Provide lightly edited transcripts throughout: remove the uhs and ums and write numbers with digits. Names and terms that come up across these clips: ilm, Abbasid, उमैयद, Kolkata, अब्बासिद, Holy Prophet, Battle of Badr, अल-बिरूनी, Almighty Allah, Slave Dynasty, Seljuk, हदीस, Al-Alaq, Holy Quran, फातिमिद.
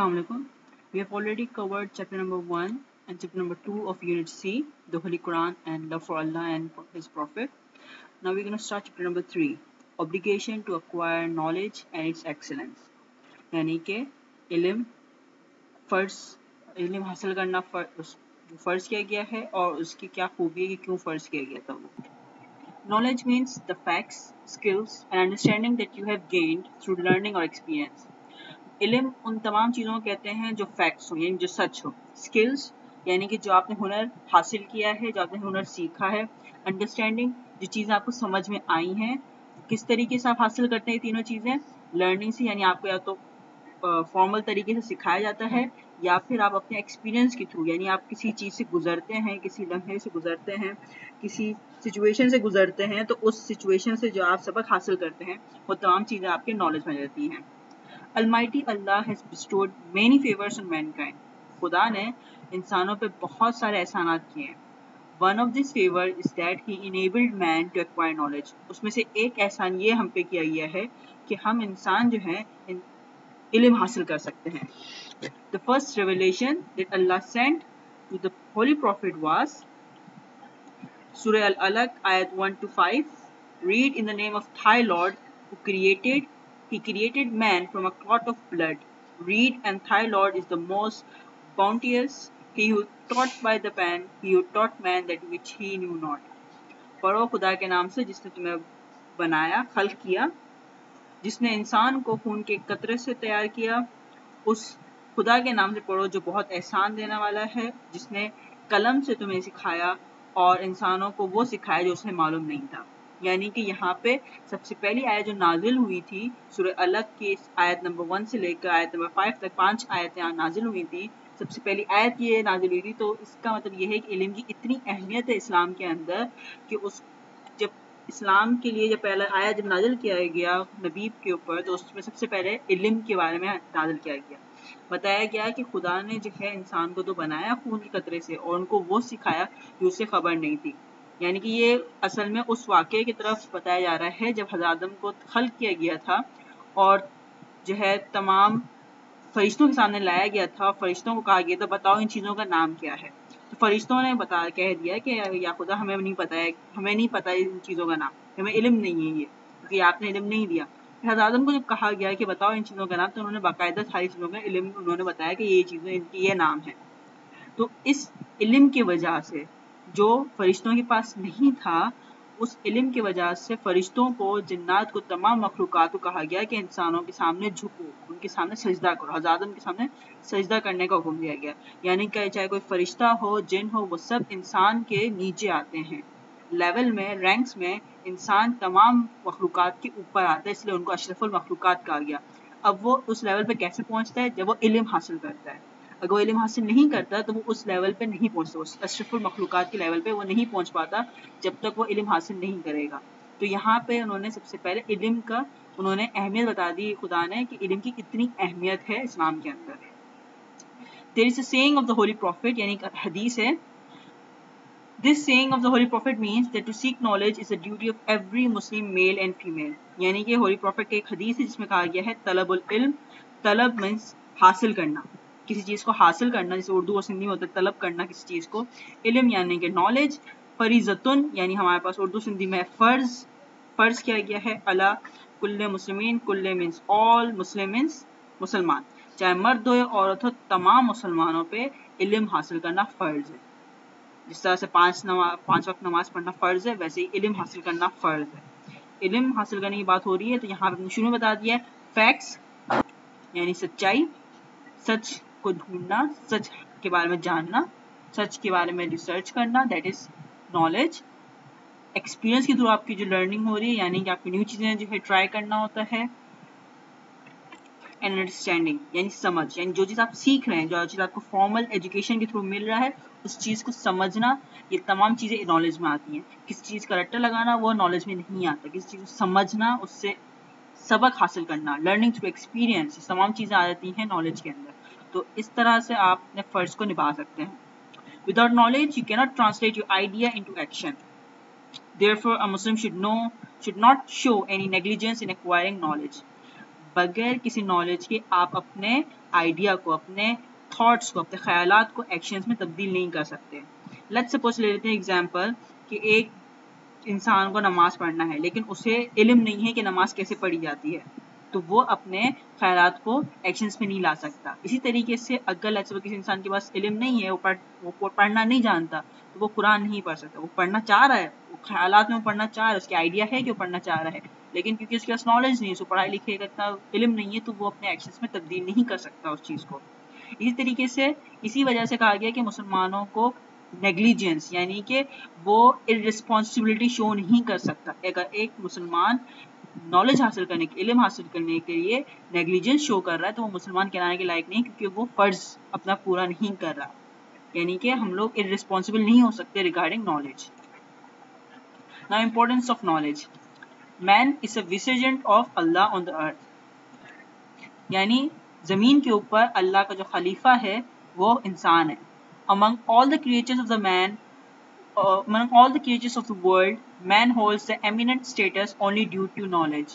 Assalamu alaikum. We have already covered chapter number 1 and chapter number 2 of unit C, the Holy Quran and love for Allah and His Prophet. Now we're going to start chapter number 3, obligation to acquire knowledge and its excellence. यानी कि इल्म फर्ज, इल्म हासिल करना फर्ज किया गया है और उसकी क्या खूबी है कि क्यों फर्ज किया गया था वो. Knowledge means the facts, skills and understanding that you have gained through learning or experience. इल्म उन तमाम चीज़ों को कहते हैं जो फैक्ट्स हो यानी जो सच हो. स्किल्स यानी कि जो आपने हुनर हासिल किया है, जो आपने हुनर सीखा है. अंडरस्टैंडिंग जो चीज़ें आपको समझ में आई हैं, किस तरीके से आप हासिल करते हैं तीनों चीज़ें. लर्निंग से यानी आपको या तो फॉर्मल तरीके से सिखाया जाता है या फिर आप अपने एक्सपीरियंस के थ्रू यानी आप किसी चीज़ से गुजरते हैं, किसी लम्हे से गुजरते हैं, किसी सिचुएशन से गुजरते हैं, तो उस सिचुएशन से जो आप सबक हासिल करते हैं वो तमाम चीज़ें आपके नॉलेज में रहती हैं. Almighty Allah has bestowed many favors on mankind. खुदा ने इंसानों पे बहुत सारे एहसानात किए हैं. One of these favor is that he enabled man to acquire knowledge. उसमें से एक एहसान ये हम पे किया गया है कि हम इंसान जो हैं इल्म हासिल कर सकते हैं. The first revelation that Allah sent to the Holy Prophet was Surah Al-Alaq, Ayat 1 to 5. Read in the name of thy Lord who created. He created man from a clot of blood. Read, and thy Lord is the most bounteous. He who taught by the pen, he who taught man that which he knew not. पढ़ो खुदा के नाम से जिसने तुम्हें बनाया, खल्क किया, जिसने इंसान को खून के कतरे से तैयार किया, उस खुदा के नाम से पढ़ो जो बहुत एहसान देने वाला है, जिसने कलम से तुम्हें सिखाया और इंसानों को वो सिखाया जो उसे मालूम नहीं था. यानी कि यहाँ पे सबसे पहली आयत जो नाजिल हुई थी सूरह अलग की आयत नंबर 1 से लेकर आयत नंबर 5 तक 5 आयतें नाजिल हुई थी. सबसे पहली आयत ये नाजिल हुई थी, तो इसका मतलब ये है कि इल्म की इतनी अहमियत है इस्लाम के अंदर कि उस जब इस्लाम के लिए जब पहला आयत जब नाजिल किया गया नबी के ऊपर, तो उसमें सबसे पहले इल्म के बारे में नाजिल किया गया. बताया गया कि खुदा ने जो है इंसान को तो बनाया खून के कतरे से और उनको वो सिखाया जो उसे खबर नहीं थी. यानी कि ये असल में उस वाक़े की तरफ बताया जा रहा है जब हज़रत आदम को खल्क किया गया था और जो है तमाम फरिश्तों के सामने लाया गया था. फरिश्तों को कहा गया था बताओ इन चीज़ों का नाम क्या है, तो फरिश्तों ने कह दिया कि या खुदा हमें नहीं पता है, हमें नहीं पता इन चीज़ों का नाम, हमें इल्म नहीं है ये, क्योंकि आपने इल्म नहीं दिया. हज़रत आदम को जब कहा गया कि बताओ इन चीज़ों का नाम, तो उन्होंने बाकायदा सारी चीज़ों का इल्म उन्होंने बताया कि ये चीज़ें इनकी ये नाम है. तो इस इल्म की वजह से जो फरिश्तों के पास नहीं था, उस इल्म की वजह से फरिश्तों को, जिन्नात को, तमाम मखलूक़ात को कहा गया कि इंसानों के सामने झुको, उनके सामने सजदा करो. हज़रत आदम के सामने सजदा करने का हुक्म दिया गया. यानी कि चाहे कोई फरिश्ता हो, जिन हो, वो सब इंसान के नीचे आते हैं, लेवल में, रैंक्स में इंसान तमाम मखलूक़ात के ऊपर आता है, इसलिए उनको अशरफुल मखलूक़ात कहा गया. अब वो उस लेवल पर कैसे पहुँचता है? जब वो इल्म हासिल करता है. अगर वो इल्म हासिल नहीं करता तो वो उस लेवल पे नहीं पहुँचता, उस अशरफुल मखलूक़ात के लेवल पे वो नहीं पहुँच पाता जब तक वो इल्म हासिल नहीं करेगा. तो यहाँ पे उन्होंने सबसे पहले इल्म का उन्होंने अहमियत बता दी खुदा ने कि इल्म की कितनी अहमियत है इस्लाम के अंदर. There is a saying of the holy prophet, यानी हदीस है. This saying of the holy prophet means that to seek knowledge is a duty of every Muslim male and female. यानी कि होली प्रॉफिट की एक हदीस है जिसमें कहा गया है तलबुल इल्म, तलब मीन्स हासिल करना, किसी चीज़ को हासिल करना, जैसे उर्दू और सिंधी में होता है तलब करना किसी चीज़ को. इल्म यानी कि नॉलेज. फरीजतुन यानी हमारे पास उर्दू सिंधी में फ़र्ज़ किया गया है. अला कुल्ले मुस्लिमीन, कुल्ले मीन्स ऑल, मुस्लिम मीन्स मुसलमान, चाहे मर्द हो या औरत हो, तमाम मुसलमानों पे इल्म हासिल करना फ़र्ज़ है. जिस तरह से पाँच वक्त नमाज़ पढ़ना फ़र्ज़ है, वैसे ही इल्म हासिल करना फ़र्ज़ है. इल्म हासिल करने की बात हो रही है तो यहाँ पर शुरू में बता दिया फैक्ट्स यानी सच्चाई, सच को ढूंढना, सच के बारे में जानना, सच के बारे में रिसर्च करना, दैट इज़ नॉलेज. एक्सपीरियंस के थ्रू आपकी जो लर्निंग हो रही है यानी कि आपकी न्यू चीज़ें जो है ट्राई करना होता है. एंड अंडरस्टैंडिंग यानी समझ, यानी जो चीज़ आप सीख रहे हैं, जो चीज़ आपको फॉर्मल एजुकेशन के थ्रू मिल रहा है, उस चीज़ को समझना, ये तमाम चीज़ें नॉलेज में आती हैं. किसी चीज़ का रट्टा लगाना वो नॉलेज में नहीं आता. किसी चीज़ को समझना, उससे सबक हासिल करना, लर्निंग थ्रू एक्सपीरियंस, तमाम चीज़ें आ जाती हैं नॉलेज के अंदर. तो इस तरह से आप अपने फ़र्ज़ को निभा सकते हैं. Without knowledge you cannot translate your idea into action. Therefore a Muslim should not show any negligence in acquiring knowledge. बगैर किसी नॉलेज के आप अपने आइडिया को, अपने थॉट्स को, अपने ख्यालात को एक्शंस में तब्दील नहीं कर सकते। लेट्स सपोज ले लेते हैं एग्जांपल कि एक इंसान को नमाज पढ़ना है लेकिन उसे इल्म नहीं है कि नमाज कैसे पढ़ी जाती है, तो वो अपने ख्यालात को एक्शंस में नहीं ला सकता। इसी तरीके से अगर लेट्स सपोज किसी इंसान के पास इल्म नहीं है, वो पढ़ना नहीं जानता, तो वो कुरान नहीं पढ़ सकता। वो पढ़ना चाह रहा है, वो ख्यालात में पढ़ना चाह रहा है, उसके आइडिया है कि वो पढ़ना चाह रहा है, लेकिन क्योंकि उसके पास नॉलेज नहीं है, उसको पढ़ाई लिखे का इतना इल्म नहीं है, तो वो अपने एक्शंस में तब्दील नहीं कर सकता उस चीज़ को। इसी तरीके से इसी वजह से कहा गया कि मुसलमानों को नेग्लिजेंस यानी कि वो इररिस्पॉन्सिबिलिटी शो नहीं कर सकता। अगर एक मुसलमान नॉलेज हासिल करने के, इल्म हासिल करने के लिए नेग्लिजेंस शो कर रहा है, तो वो मुसलमान कहलाने के लायक नहीं, क्योंकि वो फ़र्ज़ अपना पूरा नहीं कर रहा। यानी कि हम लोग इररिस्पॉन्सिबल नहीं हो सकते regarding knowledge. Now importance of knowledge. Man is a vicegerent of Allah on the earth, यानी ज़मीन के ऊपर अल्लाह का जो खलीफा है वो इंसान है। Among all the creatures of the man, among all the creatures of the world, man holds the eminent status only due to knowledge.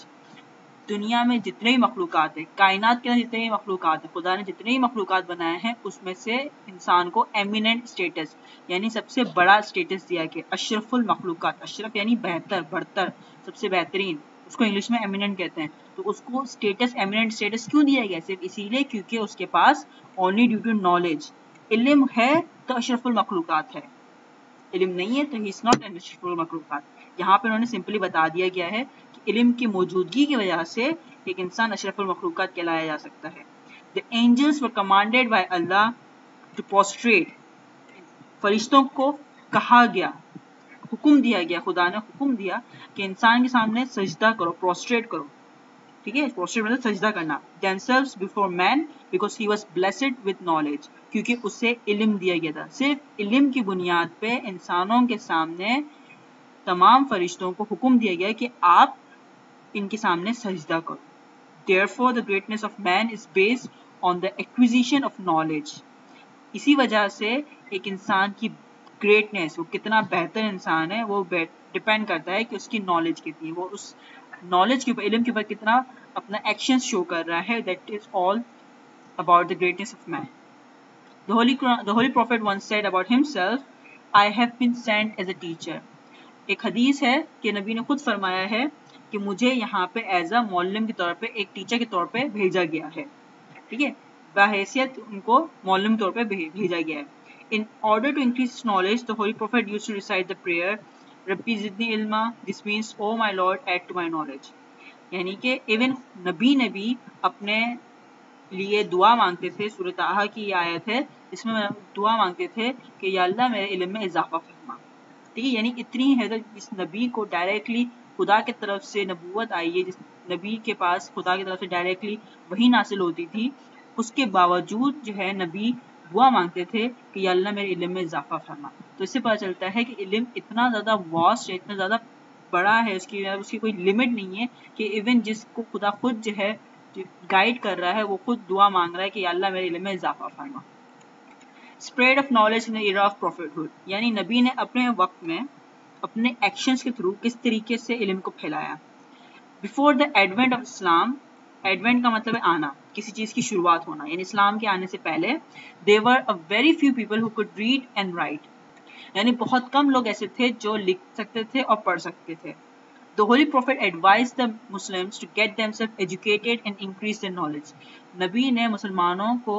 दुनिया में जितने भी मखलूक़ात हैं, कायनात के अंदर जितने भी मखलूक़ात हैं, खुदा ने जितने भी मखलूक़ात बनाए हैं, उसमें से इंसान को एमिनेंट स्टेटस यानी सबसे बड़ा स्टेटस दिया गया। अशरफुल मखलूक़ात, अशरफ यानी बेहतर, बढ़तर, सबसे बेहतरीन, उसको इंग्लिश में एमिनेंट कहते हैं। तो उसको स्टेटस, एमिनेंट स्टेटस क्यों दिया गया? सिर्फ इसीलिए क्योंकि उसके पास ओनली ड्यू टू नॉलेज। इल्म है तो अशरफुल मखलूक़ात है, इल्म नहीं है तो ही इज़ नॉट एन अशरफुल मखलूक़ात। यहाँ पर उन्होंने सिंपली बता दिया गया है कि इल्म की मौजूदगी की वजह से एक इंसान अशरफुल मखलूक़ात कहलाया जा सकता है। The angels were commanded by Allah to prostrate, फरिश्तों को कहा गया, हुक्म दिया गया, खुदा ने हुक्म दिया कि इंसान के सामने सजदा करो, प्रोस्ट्रेट करो। ठीक है, प्रोस्ट्रेट मतलब सजदा करना। themselves before man because he was blessed with knowledge, क्योंकि उसे इल्म दिया गया था। सिर्फ इल्म की बुनियाद पे इंसानों के सामने तमाम फरिश्तों को हुक्म दिया गया कि आप इनके सामने सजदा करो। therefore the greatness of man is based on the acquisition of knowledge। इसी वजह से एक इंसान की ग्रेटनेस, वो कितना बेहतर इंसान है, वो डिपेंड करता है कि उसकी नॉलेज कितनी है, वो उस नॉलेज के ऊपर, इल्म के ऊपर कितना अपना एक्शन शो कर रहा है। That is all about the greatness of man. The holy prophet once said about himself, I have been sent as a teacher. एक हदीस है कि नबी ने खुद फरमाया है कि मुझे यहाँ पे एज अ मौलम के तौर पे, एक टीचर के तौर पे भेजा गया है। ठीक है, बाहैसियत उनको मौलम के तौर पे भेजा गया है। In order to increase knowledge the holy prophet used to recite the prayer रब्बी जिदनी इल्मा, this means O my lord add to my knowledge. यानी कि इवन नबी ने भी अपने लिए दुआ मांगते थे। सूरत आहा की ये आयत है, इसमें दुआ मांगते थे कि या अल्लाह मेरे इल्म में इजाफा फरमा। ठीक है, यानी इतनी है तो इस नबी को डायरेक्टली खुदा की तरफ से नबूवत आई है, जिस नबी के पास खुदा की तरफ से डायरेक्टली वही नासिल होती थी, उसके बावजूद जो है नबी दुआ मांगते थे कि या अल्लाह मेरे इल्म में इजाफा फरमा। तो इससे पता चलता है कि इल्म इतना ज़्यादा वास्ट है, इतना ज़्यादा बड़ा है, उसकी कोई लिमिट नहीं है कि इवन जिसको खुदा खुद जो है गाइड कर रहा है, वो खुद दुआ मांग रहा है कि या अल्लाह मेरे इल्म में इजाफा फरमा। Spread of knowledge in the era of prophethood, यानी नबी ने अपने वक्त में अपने एक्शंस के थ्रू किस तरीके से इल्म को फैलाया। Before the advent of Islam, advent का मतलब है आना, किसी चीज़ की शुरुआत होना, यानी इस्लाम के आने से पहले there were a very few people who could read and write, यानी बहुत कम लोग ऐसे थे जो लिख सकते थे और पढ़ सकते थे। The holy prophet advised the Muslims to get themselves educated and increase their knowledge. नबी ने मुसलमानों को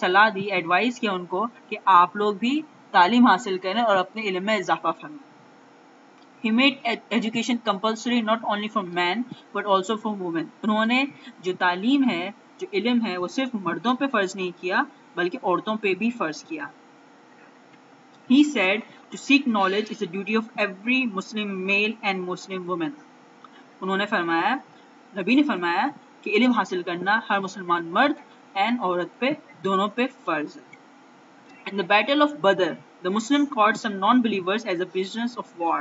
सलाह दी, एडवाइस किया उनको कि आप लोग भी तालीम हासिल करें और अपने इल्म में इजाफा फरमाएं। He made education compulsory not only for men but also for women. उन्होंने जो तालीम है, जो इल्म है, वो सिर्फ मर्दों पे फ़र्ज़ नहीं किया बल्कि औरतों पे भी फ़र्ज़ किया। He said to seek knowledge is a duty of every Muslim male and Muslim woman. उन्होंने फरमाया, नबी ने फरमाया कि इल्म हासिल करना हर मुसलमान मर्द एंड औरत पे, दोनों पे फ़र्ज़ है। In the Battle of Badr, the Muslim caught some non-believers as a prisoners of war.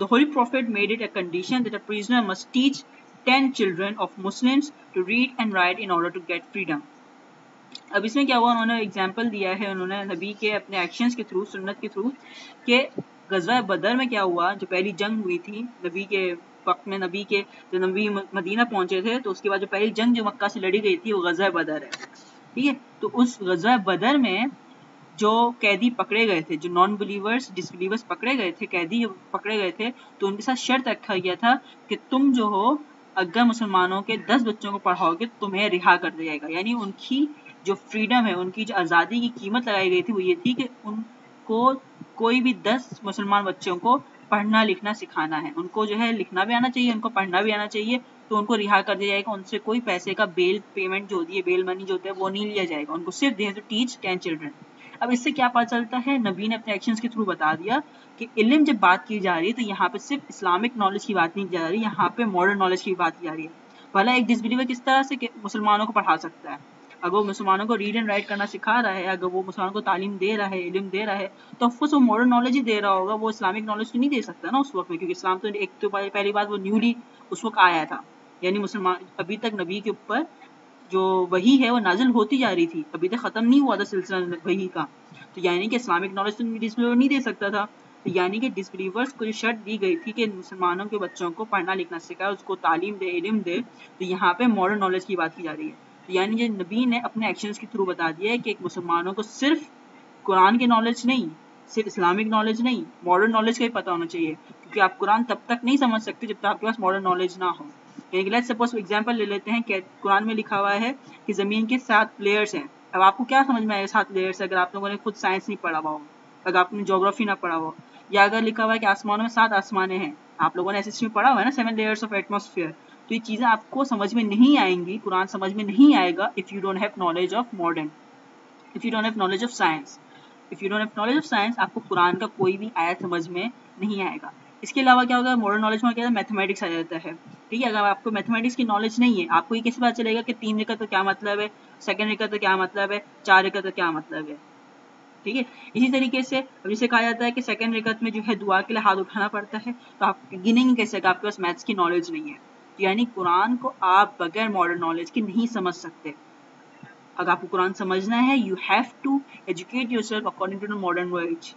The Holy Prophet made it a condition that a prisoner must teach 10 children of Muslims to read and write in order to get freedom. अब इसमें क्या हुआ, उन्होंने example दिया है, उन्होंने नबी के अपने एक्शंस के थ्रू, सुन्नत के थ्रू, कि गज़वा बदर में क्या हुआ, जो पहली जंग हुई थी नबी के वक्त में, नबी के जो नबी मदीना पहुंचे थे तो उसके बाद जो पहली जंग जो मक्का से लड़ी गई थी वो गज़वा बदर है, ठीक है। तो उस गज़वा बदर में जो कैदी पकड़े गए थे, जो नॉन बिलीवर्स डिसबिलीवर्स पकड़े गए थे, कैदी पकड़े गए थे, तो उनके साथ शर्त रखा गया था कि तुम जो हो अगर मुसलमानों के 10 बच्चों को पढ़ाओगे तुम्हें रिहा कर दिया जाएगा। यानी उनकी जो फ्रीडम है, उनकी जो आज़ादी की कीमत लगाई गई थी वो ये थी कि उनको कोई भी 10 मुसलमान बच्चों को पढ़ना लिखना सिखाना है, उनको जो है लिखना भी आना चाहिए, उनको पढ़ना भी आना चाहिए, तो उनको रिहा कर दिया जाएगा। उनसे कोई पैसे का बेल पेमेंट जो होती है, बेल मनी जो होता है वो नहीं लिया जाएगा, उनको सिर्फ दे टू टीच 10 चिल्ड्रन। अब इससे क्या पता चलता है, नबी ने अपने एक्शंस के थ्रू बता दिया कि इल्म जब बात की जा रही है तो यहाँ पे सिर्फ इस्लामिक नॉलेज की बात नहीं की जा रही, यहाँ पे मॉडर्न नॉलेज की बात की जा रही है। भला एक डिसबिलीवर किस तरह से मुसलमानों को पढ़ा सकता है, अगर वो मुसलमानों को रीड एंड राइट करना सिखा रहा है, अगर वो मुसलमानों को तालीम दे रहा है, इल्म दे रहा है, तो ऑफकोर्स वो मॉडर्न नॉलेज ही दे रहा होगा, वो इस्लामिक नॉलेज तो नहीं दे सकता ना उस वक्त में, क्योंकि इस्लाम तो एक तो पहली बात वो न्यूली उस वक्त आया था, यानी मुसलमान अभी तक नबी के ऊपर जो वही है वो नाजिल होती जा रही थी, अभी तक ख़त्म नहीं हुआ था सिलसिला वही का, तो यानी कि इस्लामिक नॉलेज तो डिसबिलीवर नहीं दे सकता था। तो यानी कि डिसबिलीवर्स को जो शर्त दी गई थी कि मुसलमानों के बच्चों को पढ़ना लिखना सिखाए, उसको तालीम दे, इल्म दे, तो यहाँ पे मॉडर्न नॉलेज की बात की जा रही है। तो यानी जो नबी ने अपने एक्शंस के थ्रू बता दिया है कि मुसलमानों को सिर्फ कुरान के नॉलेज नहीं, सिर्फ इस्लामिक नॉलेज नहीं, मॉडर्न नॉलेज का भी पता होना चाहिए, क्योंकि आप कुरान तब तक नहीं समझ सकते जब तक आपके पास मॉडर्न नॉलेज ना हो। लेट्स सपोज एग्जांपल ले लेते हैं कि कुरान में लिखा हुआ है कि ज़मीन के 7 लेयर्स हैं। अब आपको क्या समझ में आएगा 7 लेयर्स है, अगर आप लोगों ने खुद साइंस नहीं पढ़ा हुआ हो, अगर आपने ज्योग्राफी ना पढ़ा हो, या अगर लिखा हुआ है कि आसमानों में 7 आसमाने हैं, आप लोगों ने एसएससी में पढ़ा हुआ है ना 7 लेयर्स ऑफ एटमॉस्फेयर, तो ये चीज़ें आपको समझ में नहीं आएंगी, कुरान समझ में नहीं आएगा if you don't have knowledge of modern, if you don't have knowledge of science, if you don't have knowledge of science आपको कुरान का कोई भी आयत समझ में नहीं आएगा। इसके अलावा क्या होता है, मॉडर्न नॉलेज में क्या होता है, मैथमेटिक्स आ जाता है, ठीक है। अगर आपको मैथमेटिक्स की नॉलेज नहीं है, आपको ये कैसे पता चलेगा कि 3 रिकत का क्या मतलब है, 2nd रिकत का क्या मतलब है, 4 रिकत का क्या मतलब है, ठीक है। इसी तरीके से अब जैसे कहा जाता है कि 2nd रिकत में जो है दुआ के लिए हाथ उठाना पड़ता है, तो आप गिनेंगे कैसे कि आपके पास मैथ्स की नॉलेज नहीं है। यानी कुरान को आप बगैर मॉडर्न नॉलेज के नहीं समझ सकते। अगर आपको कुरान समझना है, you have to educate yourself according to the modern world.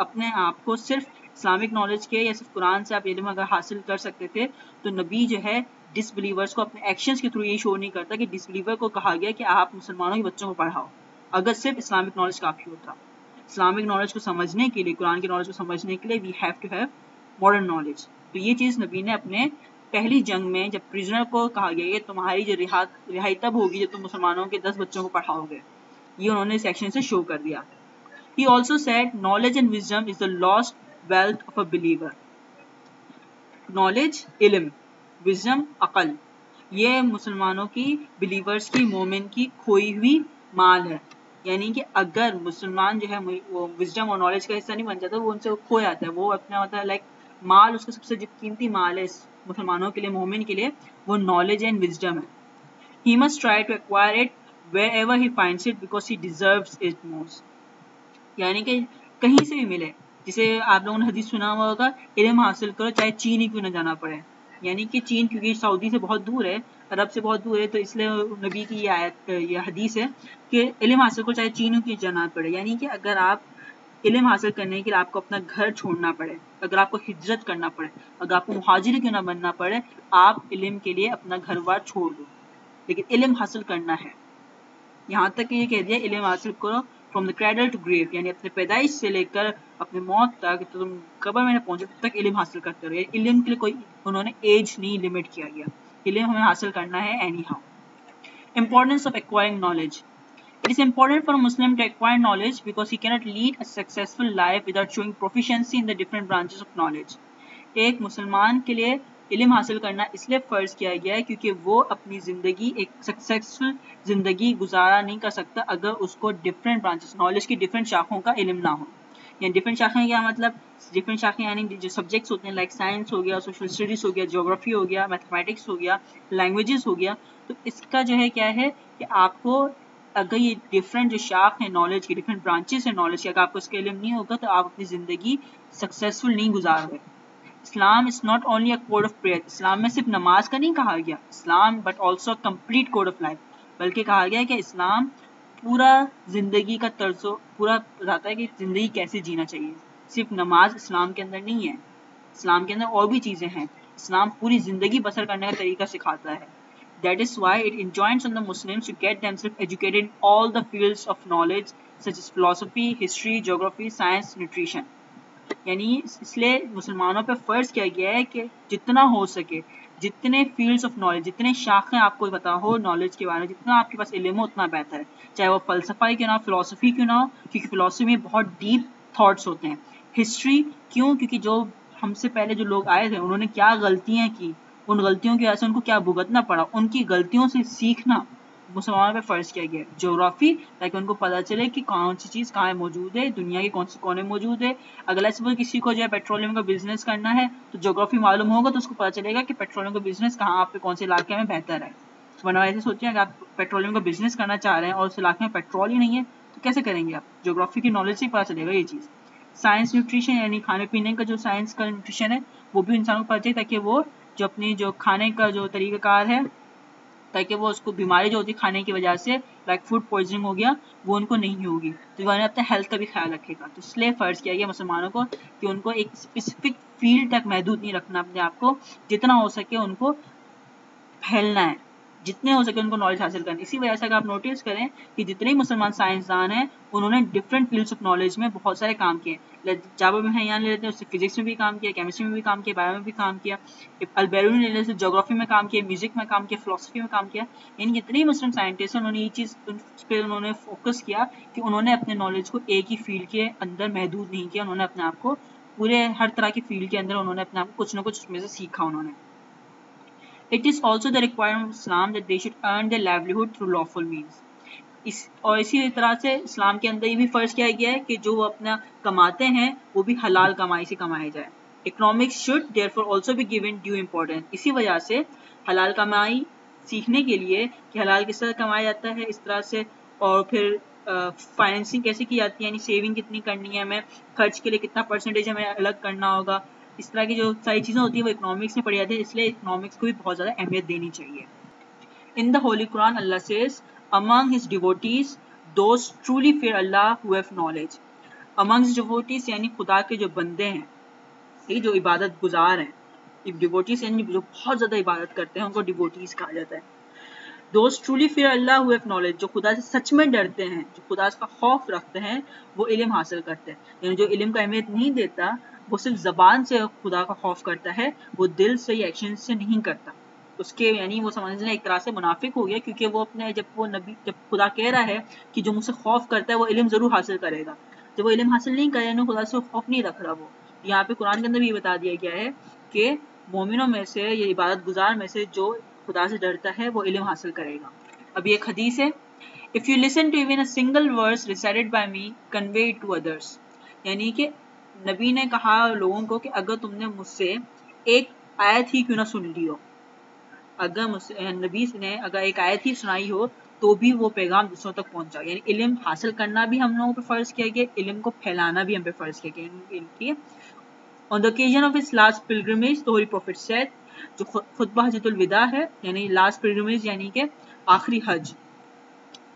अपने आप को सिर्फ इस्लामिक नॉलेज के या सिर्फ कुरान से आप इल्म अगर हासिल कर सकते थे, तो नबी जो है डिसबिलीवर्स को अपने एक्शंस के थ्रू ये शो नहीं करता कि डिसबिलीवर को कहा गया कि आप मुसलमानों के बच्चों को पढ़ाओ, अगर सिर्फ इस्लामिक नॉलेज काफ़ी होता। इस्लामिक नॉलेज को समझने के लिए, कुरान के नॉलेज को समझने के लिए we have to have modern knowledge. तो ये चीज़ नबी ने अपने पहली जंग में जब प्रिजनर को कहा गया कि तुम्हारी जो रिहाई तब होगी जब तुम मुसलमानों के 10 बच्चों को पढ़ाओगे, ये उन्होंने इस एक्शन से शो कर दिया। He also said knowledge and wisdom is the lost wealth of a believer. Knowledge ilm, wisdom अकल, ये मुसलमानों की, believers की, मोमिन की खोई हुई माल है। यानी कि अगर मुसलमान जो है वो विजडम और नॉलेज का हिस्सा नहीं बन जाता, वो उनसे वो खो जाता है, वो अपना होता है लाइक माल, उसका सबसे जो कीमती माल है मुसलमानों के लिए, मोमिन के लिए, वो नॉलेज एंड विजडम है। He must try to acquire it wherever he finds it because he deserves it most. यानी कि कहीं से भी मिले, जिसे आप लोगों ने हदीस सुना हुआ होगा, इल्म हासिल करो चाहे चीन ही क्यों ना जाना पड़े। यानी कि चीन क्योंकि सऊदी से बहुत दूर है, अरब से बहुत दूर है, तो इसलिए नबी की ये हदीस है कि इल्म हासिल करो चाहे चीन क्यों जाना पड़े। यानी कि अगर आप इल्म हासिल करने के लिए आपको अपना घर छोड़ना पड़े, अगर आपको हिजरत करना पड़े, अगर आपको मुहाजिर क्यों ना बनना पड़े, आप इल्म के लिए अपना घर बार छोड़ दो, लेकिन इल्म हासिल करना है। यहाँ तक कि ये कह दिया इल्म हासिल करो from the cradle to grave, यानी अपने पैदाइश से लेकर अपने मौत तक, तो तुम कब्र में पहुंचे तब तक इल्म हासिल करते रहो। इल्म के लिए कोई उन्होंने एज नहीं लिमिट किया गया, इल्म हमें हासिल करना है anyhow. Importance of acquiring knowledge, it is important for Muslim to acquire knowledge because he cannot lead a successful life without showing proficiency in the different branches of knowledge. एक मुसलमान के लिए इल्म हासिल करना इसलिए फ़र्ज़ किया गया है क्योंकि वो अपनी ज़िंदगी एक सक्सेसफुल ज़िंदगी गुजारा नहीं कर सकता अगर उसको डिफरेंट ब्रांचेस नॉलेज की डिफरेंट शाखों का इल्म ना हो। यानी डिफरेंट शाखाएँ क्या मतलब, डिफरेंट शाखाएँ यानी जो सब्जेक्ट्स होते हैं लाइक साइंस हो गया, सोशल स्टडीज़ हो गया, ज्योग्राफी हो गया, मैथमेटिक्स हो गया, लैंग्वेजेस हो गया, तो इसका जो है क्या है कि आपको अगर ये डिफरेंट जो शाख है नॉलेज की, डिफरेंट ब्रांचेस है नॉलेज की, अगर आपको इसका इल्म नहीं होगा तो आप अपनी ज़िंदगी सक्सेसफुल नहीं गुजारोगे। Islam is not only a code of prayer, इस्लाम में सिर्फ नमाज का नहीं कहा गया इस्लाम, but also complete code of life, बल्कि कहा गया है कि इस्लाम पूरा ज़िंदगी का तर्ज पूरा बताता है कि ज़िंदगी कैसे जीना चाहिए। सिर्फ नमाज इस्लाम के अंदर नहीं है, इस्लाम के अंदर और भी चीज़ें हैं। इस्लाम पूरी ज़िंदगी बसर करने का तरीका सिखाता है। That is why it enjoins on the Muslims to get themselves educated in all the fields of knowledge such as philosophy, history, geography, science, nutrition. यानी इसलिए मुसलमानों पे फ़र्ज़ किया गया है कि जितना हो सके, जितने fields of knowledge, जितने शाखें आपको पता हो knowledge के बारे में, जितना आपके पास इल्म हो उतना बेहतर है। चाहे वो फ़लसफ़ा क्यों ना हो, philosophy क्यों ना हो, क्योंकि philosophy में बहुत deep thoughts होते हैं। History क्यों? क्योंकि जो हमसे पहले जो लोग आए थे उन्होंने क्या गलतियाँ की, उन गलतियों की वजह से उनको क्या भुगतना पड़ा, उनकी गलतियों से सीखना मुसलमानों पे फ़र्ज किया गया है। ज्योग्राफी, ताकि उनको पता चले कि कौन सी चीज़ कहाँ मौजूद है, दुनिया के कौन से कोने मौजूद है। अगला सपोज किसी को जो है पेट्रोलियम का बिजनेस करना है तो ज्योग्राफी मालूम होगा तो उसको पता चलेगा कि पेट्रोलियम का बिजनेस कहाँ, आपके कौन से इलाके में बेहतर है। वरना ऐसे सोचिए अगर आप पेट्रोलियम का बिजनेस करना चाह रहे हैं और उस इलाके में पेट्रोल ही नहीं है तो कैसे करेंगे आप? ज्योग्राफी की नॉलेज से ही पता चलेगा ये चीज़। साइंस न्यूट्रिशन, यानी खाने पीने का जो साइंस का न्यूट्रिशन है वो भी इंसानों को पता चले, ताकि वो जो अपनी जो खाने का जो तरीक़ाकार है, ताकि वो उसको बीमारी जो होती है खाने की वजह से लाइक फूड पॉइजनिंग हो गया वो उनको नहीं होगी। तो वह अपने हेल्थ का भी ख्याल रखेगा। तो इसलिए फ़र्ज किया गया मुसलमानों को कि उनको एक स्पेसिफिक फील्ड तक महदूद नहीं रखना अपने आप को, जितना हो सके उनको फैलना है, जितने हो सके उनको नॉलेज हासिल करना। इसी वजह से अगर आप नोटिस करें कि जितने मुसलमान साइंसदान हैं उन्होंने डिफरेंट फील्ड्स ऑफ नॉलेज में बहुत सारे काम किए। जाबा में है यहाँ ले लेते हैं, उससे फिजिक्स में भी काम किया, केमिस्ट्री में भी काम किया, बायो में भी काम किया। अल-बिरूनी ले लेते हैं, जोग्राफी में काम किया, म्यूजिक में काम किया, फिलोसफी में काम किया। यानी जितने मुस्लिम साइंटिस्ट हैं उन्होंने ये चीज़ पर उन्होंने फोकस किया कि उन्होंने अपने नॉलेज को एक ही फील्ड के अंदर महदूद नहीं किया, उन्होंने अपने आप को पूरे हर तरह की फील्ड के अंदर उन्होंने अपने आप को कुछ ना कुछ उसमें से सीखा उन्होंने। It is also the requirement of Islam that they should earn their livelihood through lawful means. और इसी तरह से इस्लाम के अंदर ये भी फ़र्ज़ किया गया है कि जो अपना कमाते हैं वो भी हलाल कमाई से कमाया जाए। Economics should therefore also be given due importance. इसी वजह से हलाल कमाई सीखने के लिए कि हलाल किस तरह कमाया जाता है इस तरह से, और फिर फाइनेंसिंग कैसे की जाती है, यानी सेविंग कितनी करनी है, हमें खर्च के लिए कितना परसेंटेज हमें अलग करना होगा, इस तरह की जो सारी चीज़ें होती है वो इकोनॉमिक्स में पढ़ी जाती है। इसलिए इकोनॉमिक्स को भी बहुत ज़्यादा अहमियत देनी चाहिए। In the holy Quran Allah says among his devotees those truly fear Allah who have knowledge. Among his devotees यानी खुदा के जो बंदे हैं, ये जो इबादत गुजार हैं, डिवोटीज यानी जो बहुत ज़्यादा इबादत करते हैं उनको डिवोटीज कहा जाता है। Those truly fear Allah who have knowledge, जो खुदा से सच में डरते हैं, जो खुदा का खौफ रखते हैं, वो इल्म हासिल करते हैं। यानी जो इल्म को अहमियत नहीं देता वो सिर्फ ज़बान से खुदा का खौफ करता है, वो दिल से या एक्शन से नहीं करता उसके, यानी वो समझ लें एक तरह से मुनाफिक हो गया, क्योंकि वो अपने जब खुदा कह रहा है कि जो मुझसे खौफ करता है वो इल्म ज़रूर हासिल करेगा, जब वो इल्म हासिल नहीं करे यानी खुदा से खौफ नहीं रख रहा। वो यहाँ पे कुरान के अंदर भी बता दिया गया है कि मोमिनों में से या इबादत गुजार में से जो खुदा से डरता है वो इल्म हासिल करेगा। अब ये हदीस है, if you listen to even a single verse recited by me convey it to others, यानी कि नबी ने कहा लोगों को कि अगर तुमने मुझसे एक आयत ही क्यों ना सुन ली हो, अगर मुझसे नबी ने अगर एक आयत ही सुनाई हो तो भी वो पैगाम दूसरों तक पहुंचाओ। यानी इल्म हासिल करना भी हम लोगों पे फ़र्ज़ किया गया, इल्म को फैलाना भी हम पे फ़र्ज़ किया गया। ठीक है, on the occasion of his last pilgrimage the holy prophet said, जो खुतबा हजतुल विदा है, यानी लास्ट पिलग्रिमेज यानी कि आखिरी हज,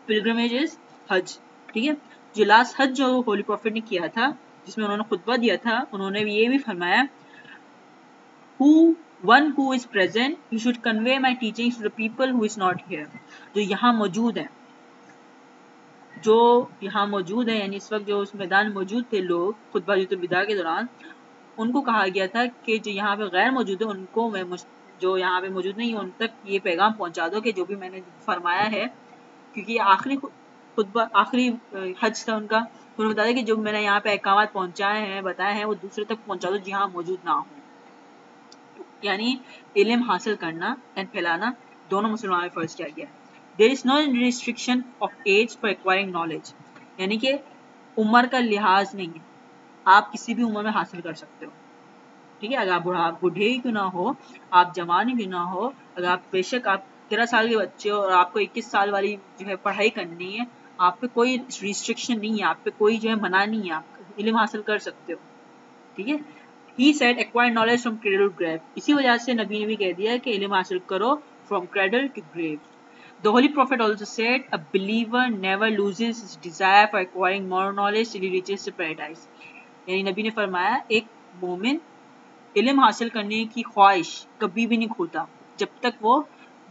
पिलग्रिमेज इज हज। ठीक है, जो लास्ट हज जो होली प्रॉफिट ने किया था जिसमें उन्होंने खुतबा दिया था, उन्होंने ये भी फरमाया, one who is present you should convey my teachings to the people who is not here, जो यहाँ मौजूद है, जो यहाँ मौजूद है, यानी इस वक्त जो उस मैदान मौजूद थे लोग खुतबा हजतुल विदा के दौरान, उनको कहा गया था कि जो यहाँ पे गैर मौजूद है उनको मैं जो यहाँ पे मौजूद नहीं है उन तक ये पैगाम पहुँचा दो कि जो भी मैंने फरमाया है, क्योंकि आखिरी खुतबा आखिरी हज था उनका। उन्होंने बताया कि जो मैंने यहाँ पे अहकामात पहुँचाए हैं बताए हैं वो दूसरे तक पहुँचा दो जहाँ मौजूद ना हो। यानी इल्म हासिल करना एंड फैलाना दोनों मुसलमानों में फ़र्ज़ किया गया है। There is no restriction of age for acquiring knowledge, यानी कि उम्र का लिहाज नहीं है, आप किसी भी उम्र में हासिल कर सकते हो। ठीक है, अगर आप बूढ़े क्यों ना हो, आप जवान क्यों ना हो, अगर आप बेशक आप 13 साल के बच्चे हो और आपको 21 साल वाली जो है पढ़ाई करनी है, आप पे कोई रिस्ट्रिक्शन नहीं है, आप पे कोई जो है मना नहीं है, आप इल्म हासिल कर सकते हो। ठीक है, he said acquire knowledge from cradle to grave, इसी वजह से नबी ने भी कह दिया कि इल्म हासिल करो from cradle to grave. The holy prophet also said a believer never loses his desire for acquiring more knowledge till he reaches the paradise. यानी नबी ने फरमाया एक मोमिन इल्म हासिल करने की ख्वाहिश कभी भी नहीं खोता जब तक वो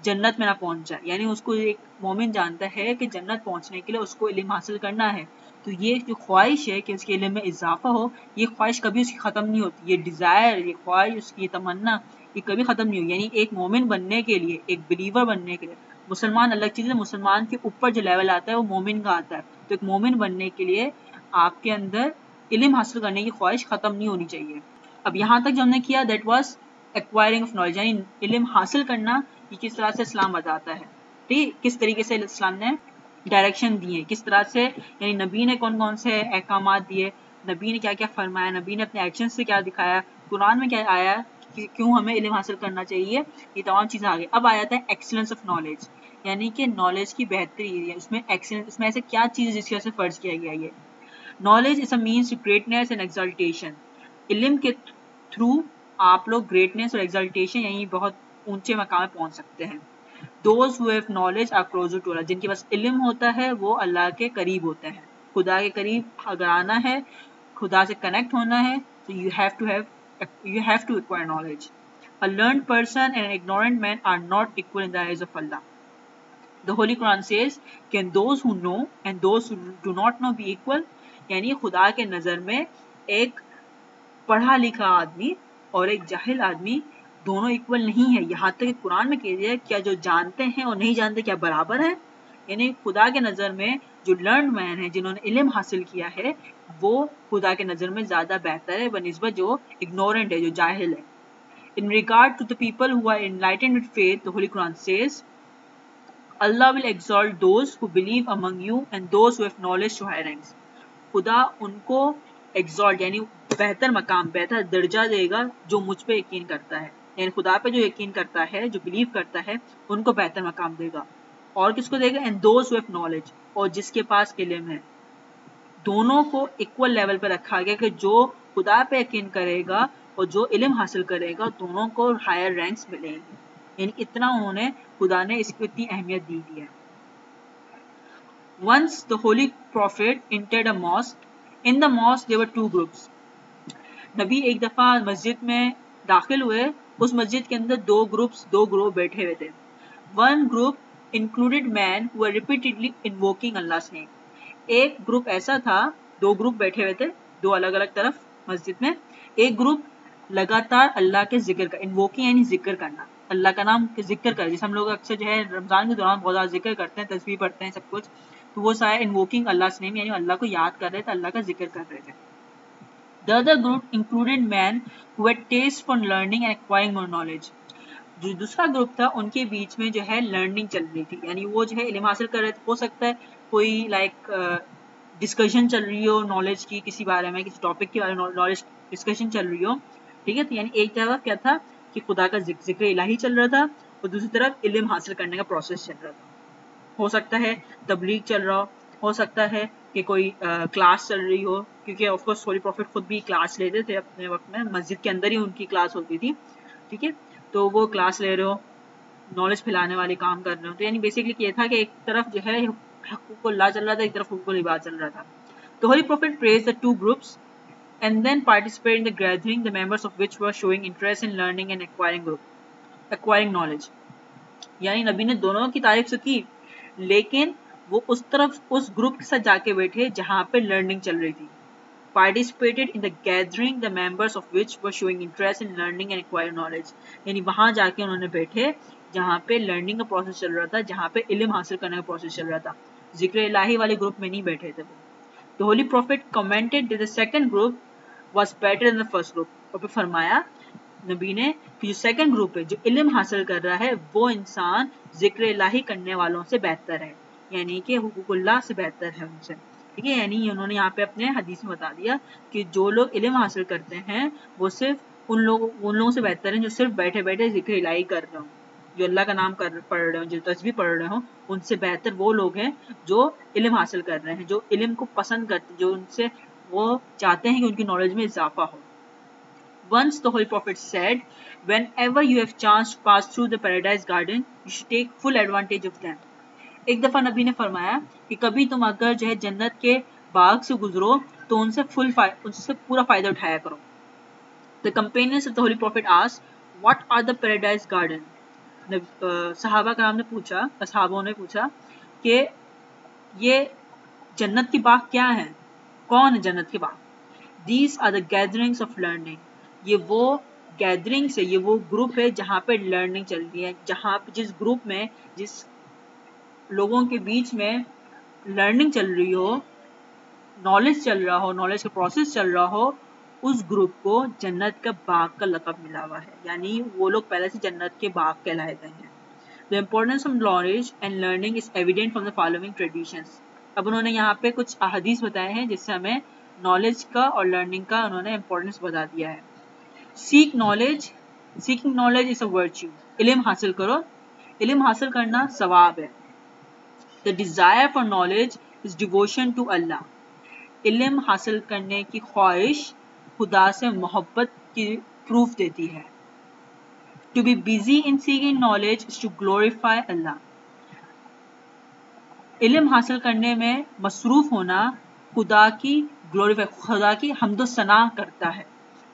जन्नत में ना पहुंच जाए। यानी उसको एक मोमिन जानता है कि जन्नत पहुंचने के लिए उसको इल्म हासिल करना है, तो ये जो ख्वाहिश है कि उसके इल्म में इजाफा हो, ये ख्वाहिश कभी उसकी ख़त्म नहीं होती। ये डिज़ायर, ये ख्वाहिश, उसकी तमन्ना, ये कभी ख़त्म नहीं हुई। यानी एक मोमिन बनने के लिए, एक बिलीवर बनने के लिए, मुसलमान अलग चीज़ है, मुसलमान के ऊपर जो लेवल आता है वो मोमिन का आता है। तो एक मोमिन बनने के लिए आपके अंदर इल्म हासिल करने की ख्वाहिश ख़त्म नहीं होनी चाहिए। अब यहाँ तक जो हमने किया that was acquiring of knowledge, यानी इल्म हासिल करना कि किस तरह से इस्लाम बताता है, ठीक, किस तरीके से इस्लाम ने डायरेक्शन दिए, किस तरह से, यानी नबी ने कौन कौन से अहकाम दिए, नबी ने क्या क्या फरमाया, नबी ने अपने एक्शन से क्या दिखाया, कुरान में क्या आया कि क्यों हमें इल्म हासिल करना चाहिए, ये तमाम चीज़ें आ गई। अब आ जाता है एक्सीलेंस ऑफ नॉलेज, यानी कि नॉलेज की बेहतरी, उसमें एक्सीलेंस, उसमें ऐसे क्या चीज़ जिसकी वजह से फ़र्ज किया गया ये। Knowledge is a means to greatness and exaltation, इल्म के थ्रू आप लोग ग्रेटनेस और एक्सल्टेशन यानी बहुत ऊंचे मकाम पहुंच सकते हैं। Those who have knowledge are closer to Allah, जिनके पास इल्म होता है वो अल्लाह के करीब होते हैं। खुदा के करीब अगर आना है, खुदा से कनेक्ट होना है, तो you have to acquire knowledge. A learned person and an ignorant man are not equal in the eyes of Allah. The Holy Quran says, "Can those who know and those who do not know be equal?" यानी खुदा के नज़र में एक पढ़ा लिखा आदमी और एक जाहिल आदमी दोनों इक्वल नहीं है। यहाँ तक कुरान में कह दिया है क्या जो जानते हैं और नहीं जानते क्या बराबर है, यानी खुदा के नज़र में जो लर्न मैन है, जिन्होंने इल्म हासिल किया है, वो खुदा के नज़र में ज़्यादा बेहतर है बनिस्बत जो इग्नोरेंट है, जो जाहिल है। In regard to the people who are enlightened with faith, the holy Quran says, Allah will exalt those who believe among you and those who have knowledge to higher ranks. खुदा उनको exalt यानी बेहतर मकाम, बेहतर दर्जा देगा जो मुझ पर यकीन करता है, यानी खुदा पे जो यकीन करता है, जो बिलीव करता है, उनको बेहतर मकाम देगा। और किसको देगा? And those who have knowledge, और जिसके पास इल्म है। दोनों को इक्वल लेवल पर रखा गया कि जो खुदा पे यकीन करेगा और जो इल्म हासिल करेगा, दोनों को हायर रैंक्स मिलेंगे। यानी इतना उन्होंने, खुदा ने इसको इतनी अहमियत दी है। Once the holy prophet entered a mosque, in the mosque there were two groups. नबी एक दफ़ा मस्जिद में दाखिल हुए, उस मस्जिद के अंदर दो ग्रुप बैठे हुए थे। One group included man who were repeatedly invoking Allah's name. एक ग्रुप ऐसा था, दो ग्रुप बैठे हुए थे, दो अलग अलग तरफ मस्जिद में। एक ग्रुप लगातार अल्लाह के जिक्र का, इन्वोकिंग यानी जिक्र करना, अल्लाह का नाम के जिक्र कर, जैसे हम लोग अक्सर जो है रमज़ान के दौरान बहुत ज़्यादा जिक्र करते हैं, तस्बीह पढ़ते हैं, सब कुछ। तो वो सारे इन्वोकिंग अल्लाहस नेम यानी अल्लाह को याद कर रहे थे, अल्लाह का जिक्र कर रहे थे। The other group included men who had taste for learning and acquiring more knowledge. जो दूसरा ग्रुप था, उनके बीच में जो है लर्निंग चल रही थी, यानी वो जो है इल्म हासिल कर रहे थे। हो सकता है कोई डिस्कशन चल रही हो नॉलेज की, किसी बारे में, किसी टॉपिक के बारे में नॉलेज डिस्कशन चल रही हो, ठीक है। तो यानी एक तरफ क्या था कि खुदा का जिक्र इलाही चल रहा था, और दूसरी तरफ इल्म हासिल करने का प्रोसेस चल रहा था। हो सकता है तबलीग चल रहा हो सकता है कि कोई क्लास चल रही हो, क्योंकि ऑफ कोर्स होली प्रॉफिट खुद भी क्लास लेते थे अपने वक्त में, मस्जिद के अंदर ही उनकी क्लास होती थी, ठीक है। तो वो क्लास ले रहे हो, नॉलेज फैलाने वाले काम कर रहे हो। तो यानी बेसिकली ये था कि एक तरफ जो है हुकूक़ुल्लाह चल रहा था, एक तरफ हुकूक़ुल-इबाद चल रहा था। तो holy prophet praise the two groups and then participate in the gathering, the members of which were showing interest in learning and acquiring knowledge. यानी नबी ने दोनों की तारीफ से की, लेकिन वो उस तरफ, उस ग्रुप के साथ जाके बैठे जहाँ पे लर्निंग चल रही थी। Participated in the gathering the members of which were showing interest in learning and acquire knowledge, यानी वहाँ जाके उन्होंने बैठे जहाँ पे लर्निंग का प्रोसेस चल रहा था, जहाँ पे इल्म हासिल करने का प्रोसेस चल रहा था, जिक्र इलाही वाले ग्रुप में नहीं बैठे थे वो। The holy prophet commented that the second group was better than the first group, और फिर फरमाया नबी ने कि जो सेकंड ग्रुप है, जो इल्म हासिल कर रहा है, वो इंसान जिक्र इलाही करने वालों से बेहतर है, यानी कि हुकूकुल्लाह से बेहतर है उनसे, ठीक है। यानी उन्होंने यहाँ पे अपने हदीस में बता दिया कि जो लोग इल्म हासिल करते हैं वो सिर्फ उन लोगों से बेहतर हैं जो सिर्फ बैठे बैठे जिक्र इलाही कर रहे हों, जो अल्लाह का नाम पढ़ रहे हों, जो तस्बीह पढ़ रहे हों। उनसे बेहतर वो लोग हैं जो इल्म हासिल कर रहे हैं, जो इल्म को पसंद करते, जो उनसे वो चाहते हैं कि उनकी नॉलेज में इजाफा हो। Once the Holy Prophet said, "Whenever you have chance to pass through the Paradise Garden, you should take full advantage of them." एक दफ़ा नबी ने फरमाया कि कभी तुम अगर जो है जन्नत के बाग से गुजरो तो उनसे पूरा फायदा उठाया करो। The companions of the Holy Prophet asked, "What are the paradise garden?" सहाबा ने पूछा कि ये जन्नत की बाग क्या है, कौन है जन्नत की बाग। These are the gatherings of learning. ये वो गैदरिंग्स है, ये वो ग्रुप है जहाँ पे लर्निंग चलती है, जहाँ पे जिस ग्रुप में जिस लोगों के बीच में लर्निंग चल रही हो, नॉलेज चल रहा हो, नॉलेज का प्रोसेस चल रहा हो, उस ग्रुप को जन्नत का बाग का लक़ब मिला हुआ है, यानी वो लोग पहले से जन्नत के बाग कहलाए गए हैं। The importance of knowledge and learning is evident from the following traditions. अब उन्होंने यहाँ पे कुछ अहादीस बताए हैं जिससे हमें नॉलेज का और लर्निंग का उन्होंने इम्पोर्टेंस बता दिया है। Seek knowledge, seeking knowledge is a virtue. इल्म हासिल करो, इल्म हासिल करना सवाब है। The desire for knowledge is devotion to Allah. इल्म हासिल करने की ख्वाहिश खुदा से मोहब्बत की प्रूफ देती है। To be busy in seeking knowledge is to glorify Allah. इल्म हासिल करने में मसरूफ होना खुदा की हम्दो सना करता है,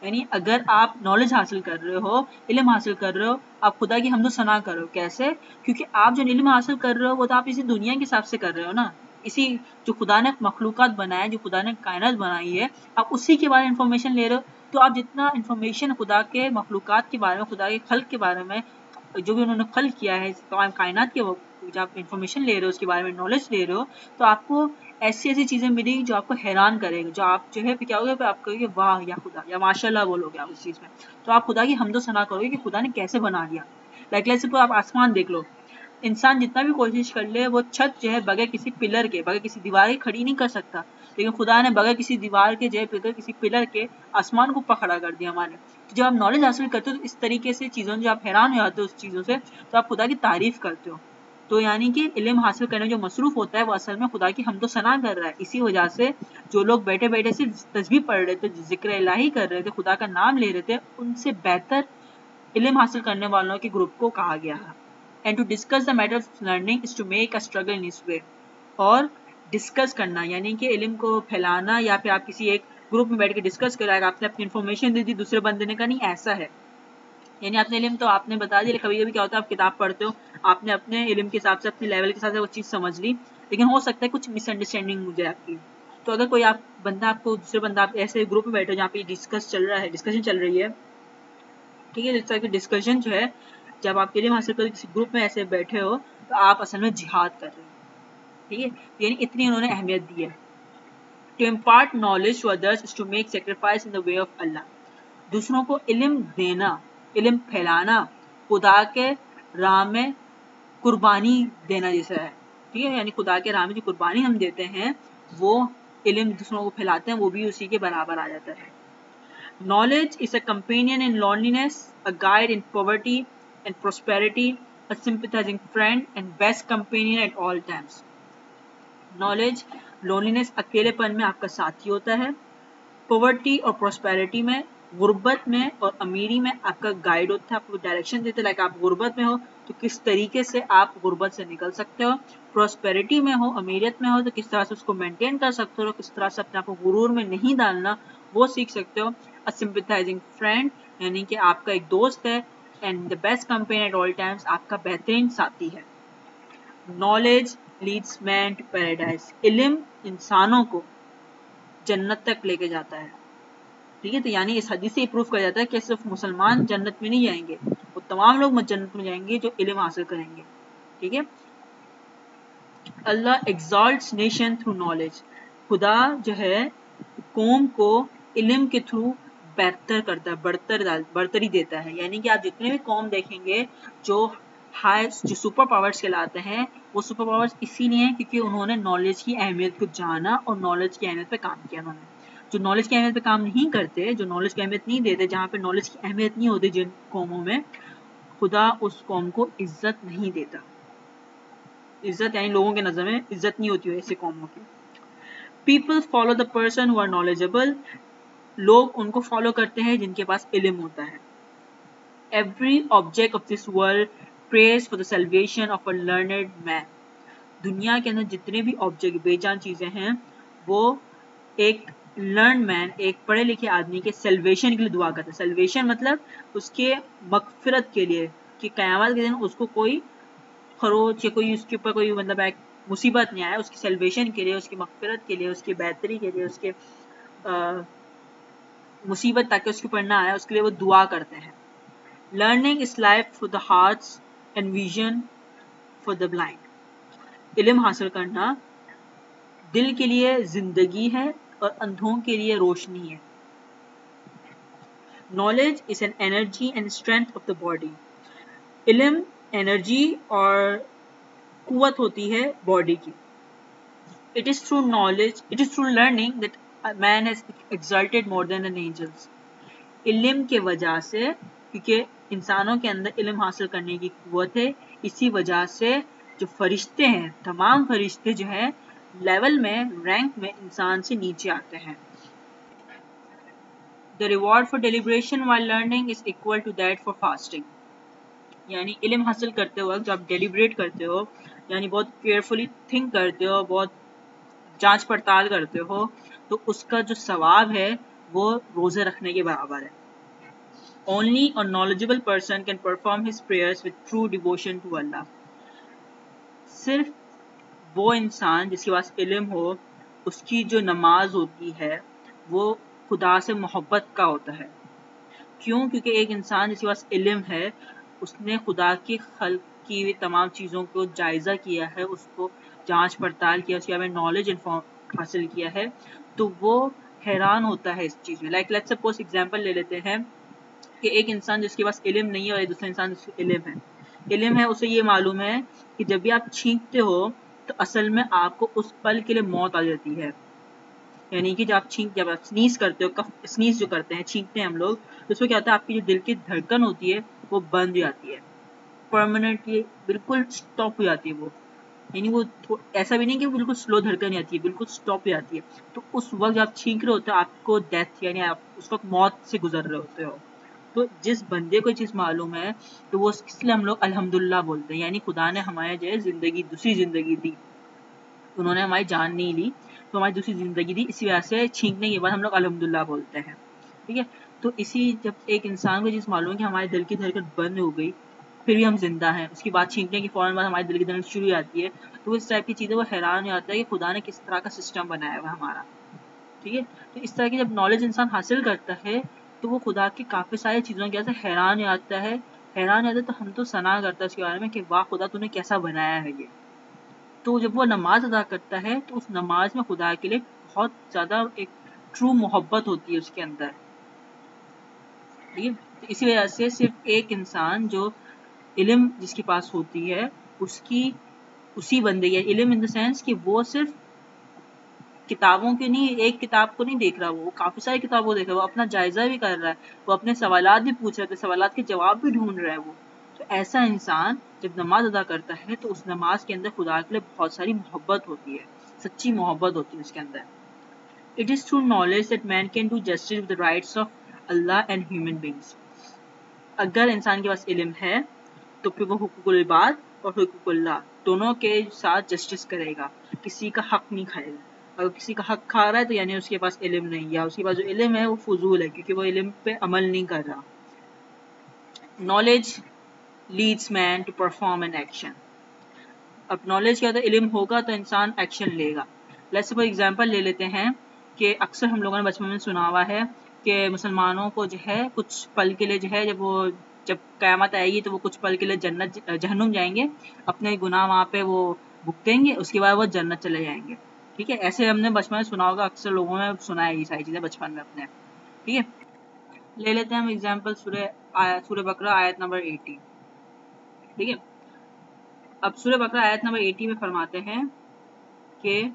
यानी अगर आप नॉलेज हासिल कर रहे हो, इल्म हासिल कर रहे हो, आप खुदा की हम्द सना करो। कैसे? क्योंकि आप जो इल्म हासिल कर रहे हो वो तो आप इसी दुनिया के हिसाब से कर रहे हो ना, इसी जो खुदा ने मखलूक़ात बनाए, जो खुदा ने कायनात बनाई है, आप उसी के बारे में इंफॉर्मेशन ले रहे हो। तो आप जितना इंफॉर्मेशन खुदा के मखलूक़ात के बारे में, खुदा के खल्क के बारे में, जो भी उन्होंने खल्क किया है, कायनात के वक्त आप इंफॉर्मेशन ले रहे हो, उसके बारे में नॉलेज ले रहे हो, तो आपको ऐसी ऐसी चीज़ें मिलेंगी जो आपको हैरान करेंगी, जो आप जो है क्या होगा, आप कहोगे वाह या खुदा या माशाल्लाह बोलोगे आप उस चीज़ में। तो आप खुदा की हम्दो सना करोगे कि खुदा ने कैसे बना दिया। लाइक तो आप आसमान देख लो, इंसान जितना भी कोशिश कर ले वो छत जो है बगैर किसी पिलर के, बगैर किसी दीवार के खड़ी नहीं कर सकता, लेकिन खुदा ने बगैर किसी दीवार के, जो बगैर किसी पिलर के आसमान को पकड़ा कर दिया हमारे। तो जब आप नॉलेज हासिल करते हो तो इस तरीके से चीज़ों से आप हैरान हो जाते हो, उस चीज़ों से तो आप खुदा की तारीफ़ करते हो। तो यानी कि इल्म हासिल करने में जो मसरूफ़ होता है वो असल में खुदा की हमदो सना कर रहा है। इसी वजह से जो लोग बैठे बैठे सिर्फ तस्बीह पढ़ रहे थे, जिक्र इलाही कर रहे थे, खुदा का नाम ले रहे थे, उनसे बेहतर इल्म हासिल करने वालों के ग्रुप को कहा गया है। And to discuss the matter of learning is to make a struggle in इस वे। और डिस्कस करना यानी कि इल्म को फैलाना, या फिर आप किसी एक ग्रुप में बैठ के डिस्कस कराएगा, आपने अपनी इन्फॉर्मेशन दे दी, दूसरे बंदे ने कहा नहीं ऐसा है, यानी आपने इल्म तो आपने बता दिया। कभी कभी क्या होता है, आप किताब पढ़ते हो, आपने अपने इल्म के हिसाब से, अपने लेवल के हिसाब से वो चीज़ समझ ली, लेकिन हो सकता है कुछ मिसअंडरस्टैंडिंग हो जाए आपकी। तो अगर कोई आप बंदा आपको दूसरे बंदा आप ऐसे ग्रुप में बैठे हो जहाँ पे डिस्कशन चल रही है, ठीक है, जिस तरह की डिस्कशन जो है, जब आप इल्म हासिल करो किसी ग्रुप में ऐसे बैठे हो तो आप असल में जिहाद कर रहे हो, ठीक है, यानी इतनी उन्होंने अहमियत दी है। To impart knowledge to others is to make sacrifice in the way of Allah. दूसरों को इल्म देना, इल्म फैलाना खुदा के राह में कुर्बानी देना जैसा है, ठीक है, यानी खुदा के राह में जो कुर्बानी हम देते हैं वो इल्म दूसरों को फैलाते हैं, वो भी उसी के बराबर आ जाता है। Knowledge is a companion in loneliness, a guide in poverty and prosperity, a sympathising friend and best companion at all times. Knowledge loneliness, अकेलेपन में आपका साथी होता है, पॉवर्टी और प्रोस्पेरिटी में, गुर्बत में और अमीरी में आपका गाइड होता है, आपको डायरेक्शन देते हैं। लाइक आप गुर्बत में हो तो किस तरीके से आप गुर्बत से निकल सकते हो, प्रॉस्पेरिटी में हो, अमीरियत में हो तो किस तरह से उसको मेंटेन कर सकते हो, किस तरह से अपने आप को गुरूर में नहीं डालना वो सीख सकते हो। अ सिंपथाइजिंग फ्रेंड यानी कि आपका एक दोस्त है, and the best companion at all times, आपका बेहतरीन साथी है। Knowledge leads man to paradise, इल्म इंसानों को जन्नत तक लेके जाता है, ठीक है। तो यानी इस हदीस से प्रूफ किया जाता है कि सिर्फ मुसलमान जन्नत में नहीं जाएंगे, वो तमाम लोग जन्नत में जाएंगे जो इल्म हासिल करेंगे, ठीक है। Allah exalts nation through knowledge, खुदा जो है कौम को इल्म के थ्रू बेहतर करता है, बढ़तरी देता है। यानी कि आप जितने भी कौम देखेंगे जो सुपर पावर्स कहलाते हैं, वो सुपर पावर्स इसीलिए हैं क्योंकि उन्होंने नॉलेज की अहमियत को जाना और नॉलेज की अहमियत पर काम किया। उन्होंने जो नॉलेज की अहमियत पे काम नहीं करते, जो नॉलेज की अहमियत नहीं देते, जहाँ पे नॉलेज की अहमियत नहीं होती, जिन कौमों में खुदा उस कौम को इज्जत नहीं देता, इज्जत यानी लोगों के नज़र में इज्जत नहीं होती है ऐसी कौमों की। People follow the person who are knowledgeable, लोग उनको फॉलो करते हैं जिनके पास इल्म होता है। Every object of this world praise for the salvation of a learned man, दुनिया के अंदर जितने भी ऑब्जेक्ट बेजान चीज़ें हैं वो एक लर्न मैन, एक पढ़े लिखे आदमी के सेल्वेशन के लिए दुआ करता है। सेल्वेशन मतलब उसके मगफिरत के लिए कि क़यामत के दिन उसको कोई खरोच या कोई उसके ऊपर कोई मतलब एक मुसीबत नहीं आए, उसकी सेल्वेशन के लिए, उसकी मगफिरत के लिए, उसकी बेहतरी के लिए, उसके मुसीबत ताकि उसके ऊपर ना आए, उसके लिए वो दुआ करते हैं। Learning is life for the hearts and vision for the blind. इल्म हासिल करना दिल के लिए जिंदगी है और अंधों के लिए रोशनी है। Knowledge is an energy and strength of the body. इल्म एनर्जी और कुवत होती है बॉडी की। It is through knowledge, it is through learning that man has exalted more than an angels. इल्म के वजह से, क्योंकि इंसानों के अंदर इल्म हासिल करने की कुवत है, इसी वजह से जो फरिश्ते हैं, तमाम फरिश्ते जो है लेवल में, रैंक में इंसान से नीचे आते हैं। The reward for deliberation while learning is equal to that for fasting. यानी इल्म हासिल करते वक्त जब आप डेलीब्रेट करते हो, यानी बहुत केयरफुली थिंक करते हो, बहुत जांच पड़ताल करते हो, तो उसका जो सवाब है वो रोज़े रखने के बराबर है। Only a knowledgeable person can perform his prayers with true devotion to Allah. सिर्फ वो इंसान जिसके पास इल्म हो, उसकी जो नमाज होती है वो खुदा से मोहब्बत का होता है। क्यों? क्योंकि एक इंसान जिसके पास इल्म है, उसने खुदा की खल्क की हुई तमाम चीज़ों को जायज़ा किया है, उसको जांच पड़ताल किया, उसके बारे में नॉलेज इन्फॉर्म हासिल किया है, तो वो हैरान होता है इस चीज़ में। लाइक लेट्स सपोज एग्जांपल ले लेते हैं कि एक इंसान जिसके पास इल्म नहीं है और एक दूसरा इंसान जिसके इल्म है, उसे ये मालूम है कि जब भी आप छींकते हो तो असल में आपको उस पल के लिए मौत आ जाती है। यानी कि जब आप स्नीज करते हो, कफ स्नीज जो करते हैं, छींकते हैं हम लोग, तो उसमें क्या होता है, आपकी जो दिल की धड़कन होती है वो बंद हो जाती है, परमानेंटली बिल्कुल स्टॉप हो जाती है वो। यानी वो ऐसा भी नहीं कि बिल्कुल स्लो धड़कन आती है, बिल्कुल स्टॉप हो जाती है। तो उस वक्त जब आप छींक रहे होते हो, आपको डेथ यानी आप उस वक्त मौत से गुजर रहे होते हो। तो जिस बंदे को चीज़ मालूम है तो वो, इसलिए हम लोग अल्हम्दुलिल्लाह बोलते हैं। यानी खुदा ने हमारे जो है ज़िंदगी, दूसरी ज़िंदगी दी, उन्होंने हमारी जान नहीं ली तो हमारी दूसरी ज़िंदगी दी, इसी वजह से छींकने के बाद हम लोग अल्हम्दुलिल्लाह बोलते हैं। ठीक है, तो इसी जब एक इंसान को चीज़ मालूम है कि हमारे दिल की धड़कन बंद हो गई फिर भी हम जिंदा हैं, उसकी बात छींकने के फ़ौरन बाद हमारे दिल की धड़कन शुरू हो जाती है, तो इस टाइप की चीज़ें वो हैरान हो जाता है कि खुदा ने किस तरह का सिस्टम बनाया हुआ हमारा। ठीक है, तो इस तरह की जब नॉलेज इंसान हासिल करता है तो वो खुदा के काफ़ी सारी चीज़ों के से हैरान आता है। तो हम तो सना करता है उसके बारे में कि वाह खुदा तूने कैसा बनाया है ये। तो जब वो नमाज अदा करता है तो उस नमाज में खुदा के लिए बहुत ज़्यादा एक ट्रू मोहब्बत होती है उसके अंदर। ठीक है, तो इसी वजह से सिर्फ एक इंसान जो इल्म जिसके पास होती है उसी बंदे है इल्म, इन द सेंस कि वो सिर्फ किताबों की नहीं, एक किताब को नहीं देख रहा, वो काफ़ी सारी किताबों को देख रहा है, वो अपना जायज़ा भी कर रहा है, वो अपने सवालात भी पूछ रहे थे, सवालात के जवाब भी ढूंढ रहा है वो। तो ऐसा इंसान जब नमाज अदा करता है तो उस नमाज के अंदर खुदा के लिए बहुत सारी मोहब्बत होती है, सच्ची मोहब्बत होती है उसके अंदर। It is through knowledge that man can do justice with the rights of Allah and human beings. अगर इंसान के पास इल्म है तो फिर वो हुकूकुल इबाद और हुकूकुल्लाह दोनों के साथ जस्टिस करेगा, किसी का हक नहीं खाएगा। अगर किसी का हक खा रहा है तो यानी उसके पास इल्म नहीं है, उसके पास जो इल्म है वो फजूल है क्योंकि वो इल्म पे अमल नहीं कर रहा। Knowledge leads man to perform an action. अब नॉलेज क्या होता है, इल्म होगा तो इंसान एक्शन लेगा। लेट्स फॉर एग्जांपल ले लेते हैं कि अक्सर हम लोगों ने बचपन में सुना हुआ है कि मुसलमानों को जो है कुछ पल के लिए जो है जब क़यामत आएगी तो वो कुछ पल के लिए जन्नत जहन्नुम जाएंगे, अपने गुनाह वहाँ पे वो भुगतेंगे, उसके बाद वो जन्नत चले जाएंगे। ठीक है, ऐसे हमने बचपन में सुना होगा, अक्सर लोगों ने सुना है ये सारी चीज़ें बचपन में अपने। ठीक है, ले लेते हैं हम एग्जाम्पल सूरह बकरा आयत नंबर 80। ठीक है, अब सूरह बकरा आयत नंबर 80 में फरमाते हैं कि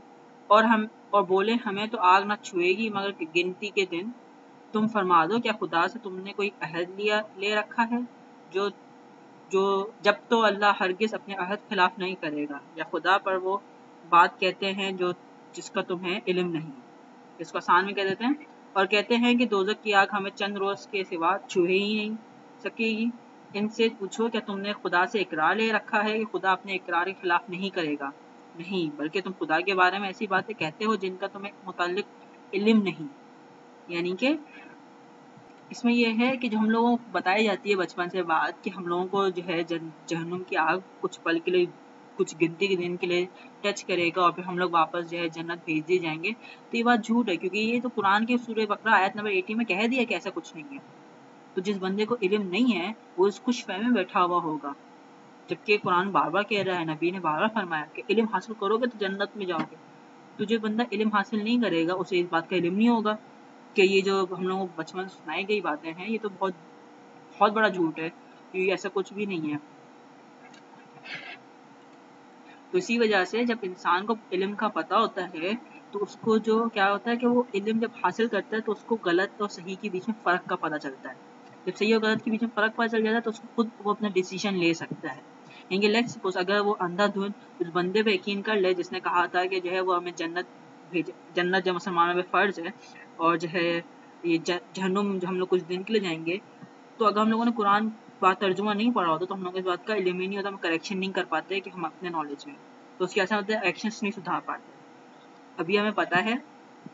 और बोले हमें तो आग ना छुएगी मगर गिनती के दिन, तुम फरमा दो क्या खुदा से तुमने कोई अहद ले रखा है जो जब तो अल्लाह हरगिज़ अपने अहद खिलाफ नहीं करेगा, या खुदा पर वो बात कहते हैं जो जिसका तुम्हें इल्म नहीं। इसको आसान में कह देते हैं और कहते हैं कि दोज़ख की आग हमें चंद रोज़ के सिवा छूहे ही नहीं सकेगी। इनसे पूछो क्या तुमने खुदा से इकरार ले रखा है कि खुदा अपने इकरार के खिलाफ नहीं करेगा, नहीं बल्कि तुम खुदा के बारे में ऐसी बातें कहते हो जिनका तुम्हें मुतल्लिक इल्म नहीं, यानी कि इसमें यह है कि जो हम लोगों को बताई जाती है बचपन से बात कि हम लोगों को जो है जहन्नुम की आग कुछ पल के लिए, कुछ गिनती के दिन के लिए टच करेगा और फिर हम लोग वापस जो है जन्नत भेज दिए जाएंगे, तो ये बात झूठ है, क्योंकि ये तो कुरान के सूरह बकरा आयत नंबर 80 में कह दिया कि ऐसा कुछ नहीं है। तो जिस बंदे को इल्म नहीं है वो इस खुश फहमी में बैठा हुआ होगा, जबकि कुरान बार बार कह रहा है, नबी ने बार बार फरमाया कि इल्म हासिल करोगे तो जन्नत में जाओगे। तो जो बंदा इल्म हासिल नहीं करेगा उसे इस बात का इल्म नहीं होगा कि ये जो हम लोगों को बचपन सुनाई गई बातें हैं ये तो बहुत बड़ा झूठ है, क्योंकि ऐसा कुछ भी नहीं है। तो इसी वजह से जब इंसान को इल्म का पता होता है तो उसको जो क्या होता है कि वो इल्म जब हासिल करता है तो उसको गलत और सही के बीच में फ़र्क का पता चलता है। जब सही और गलत के बीच में फ़र्क पता चल जाता है तो उसको खुद वो अपना डिसीजन ले सकता है। यानी लेट्स सपोज अगर वो अंधाधुन उस बंदे पे यकीन कर ले जिसने कहा था कि जो है वो हमें जन्नत भेजे, जन्नत जो मुसलमानों में फ़र्ज है और जो है ये जहन्नुम जो हम लोग कुछ दिन के लिए जाएंगे, तो अगर हम लोगों ने कुरान बात तर्जुमा नहीं पढ़ा होता तो हम लोग इस बात का इल्म ही नहीं होता, हम करेक्शन नहीं कर पाते कि हम अपने नॉलेज में, तो उसके ऐसा होता है एक्शंस नहीं सुधार पाते। अभी हमें पता है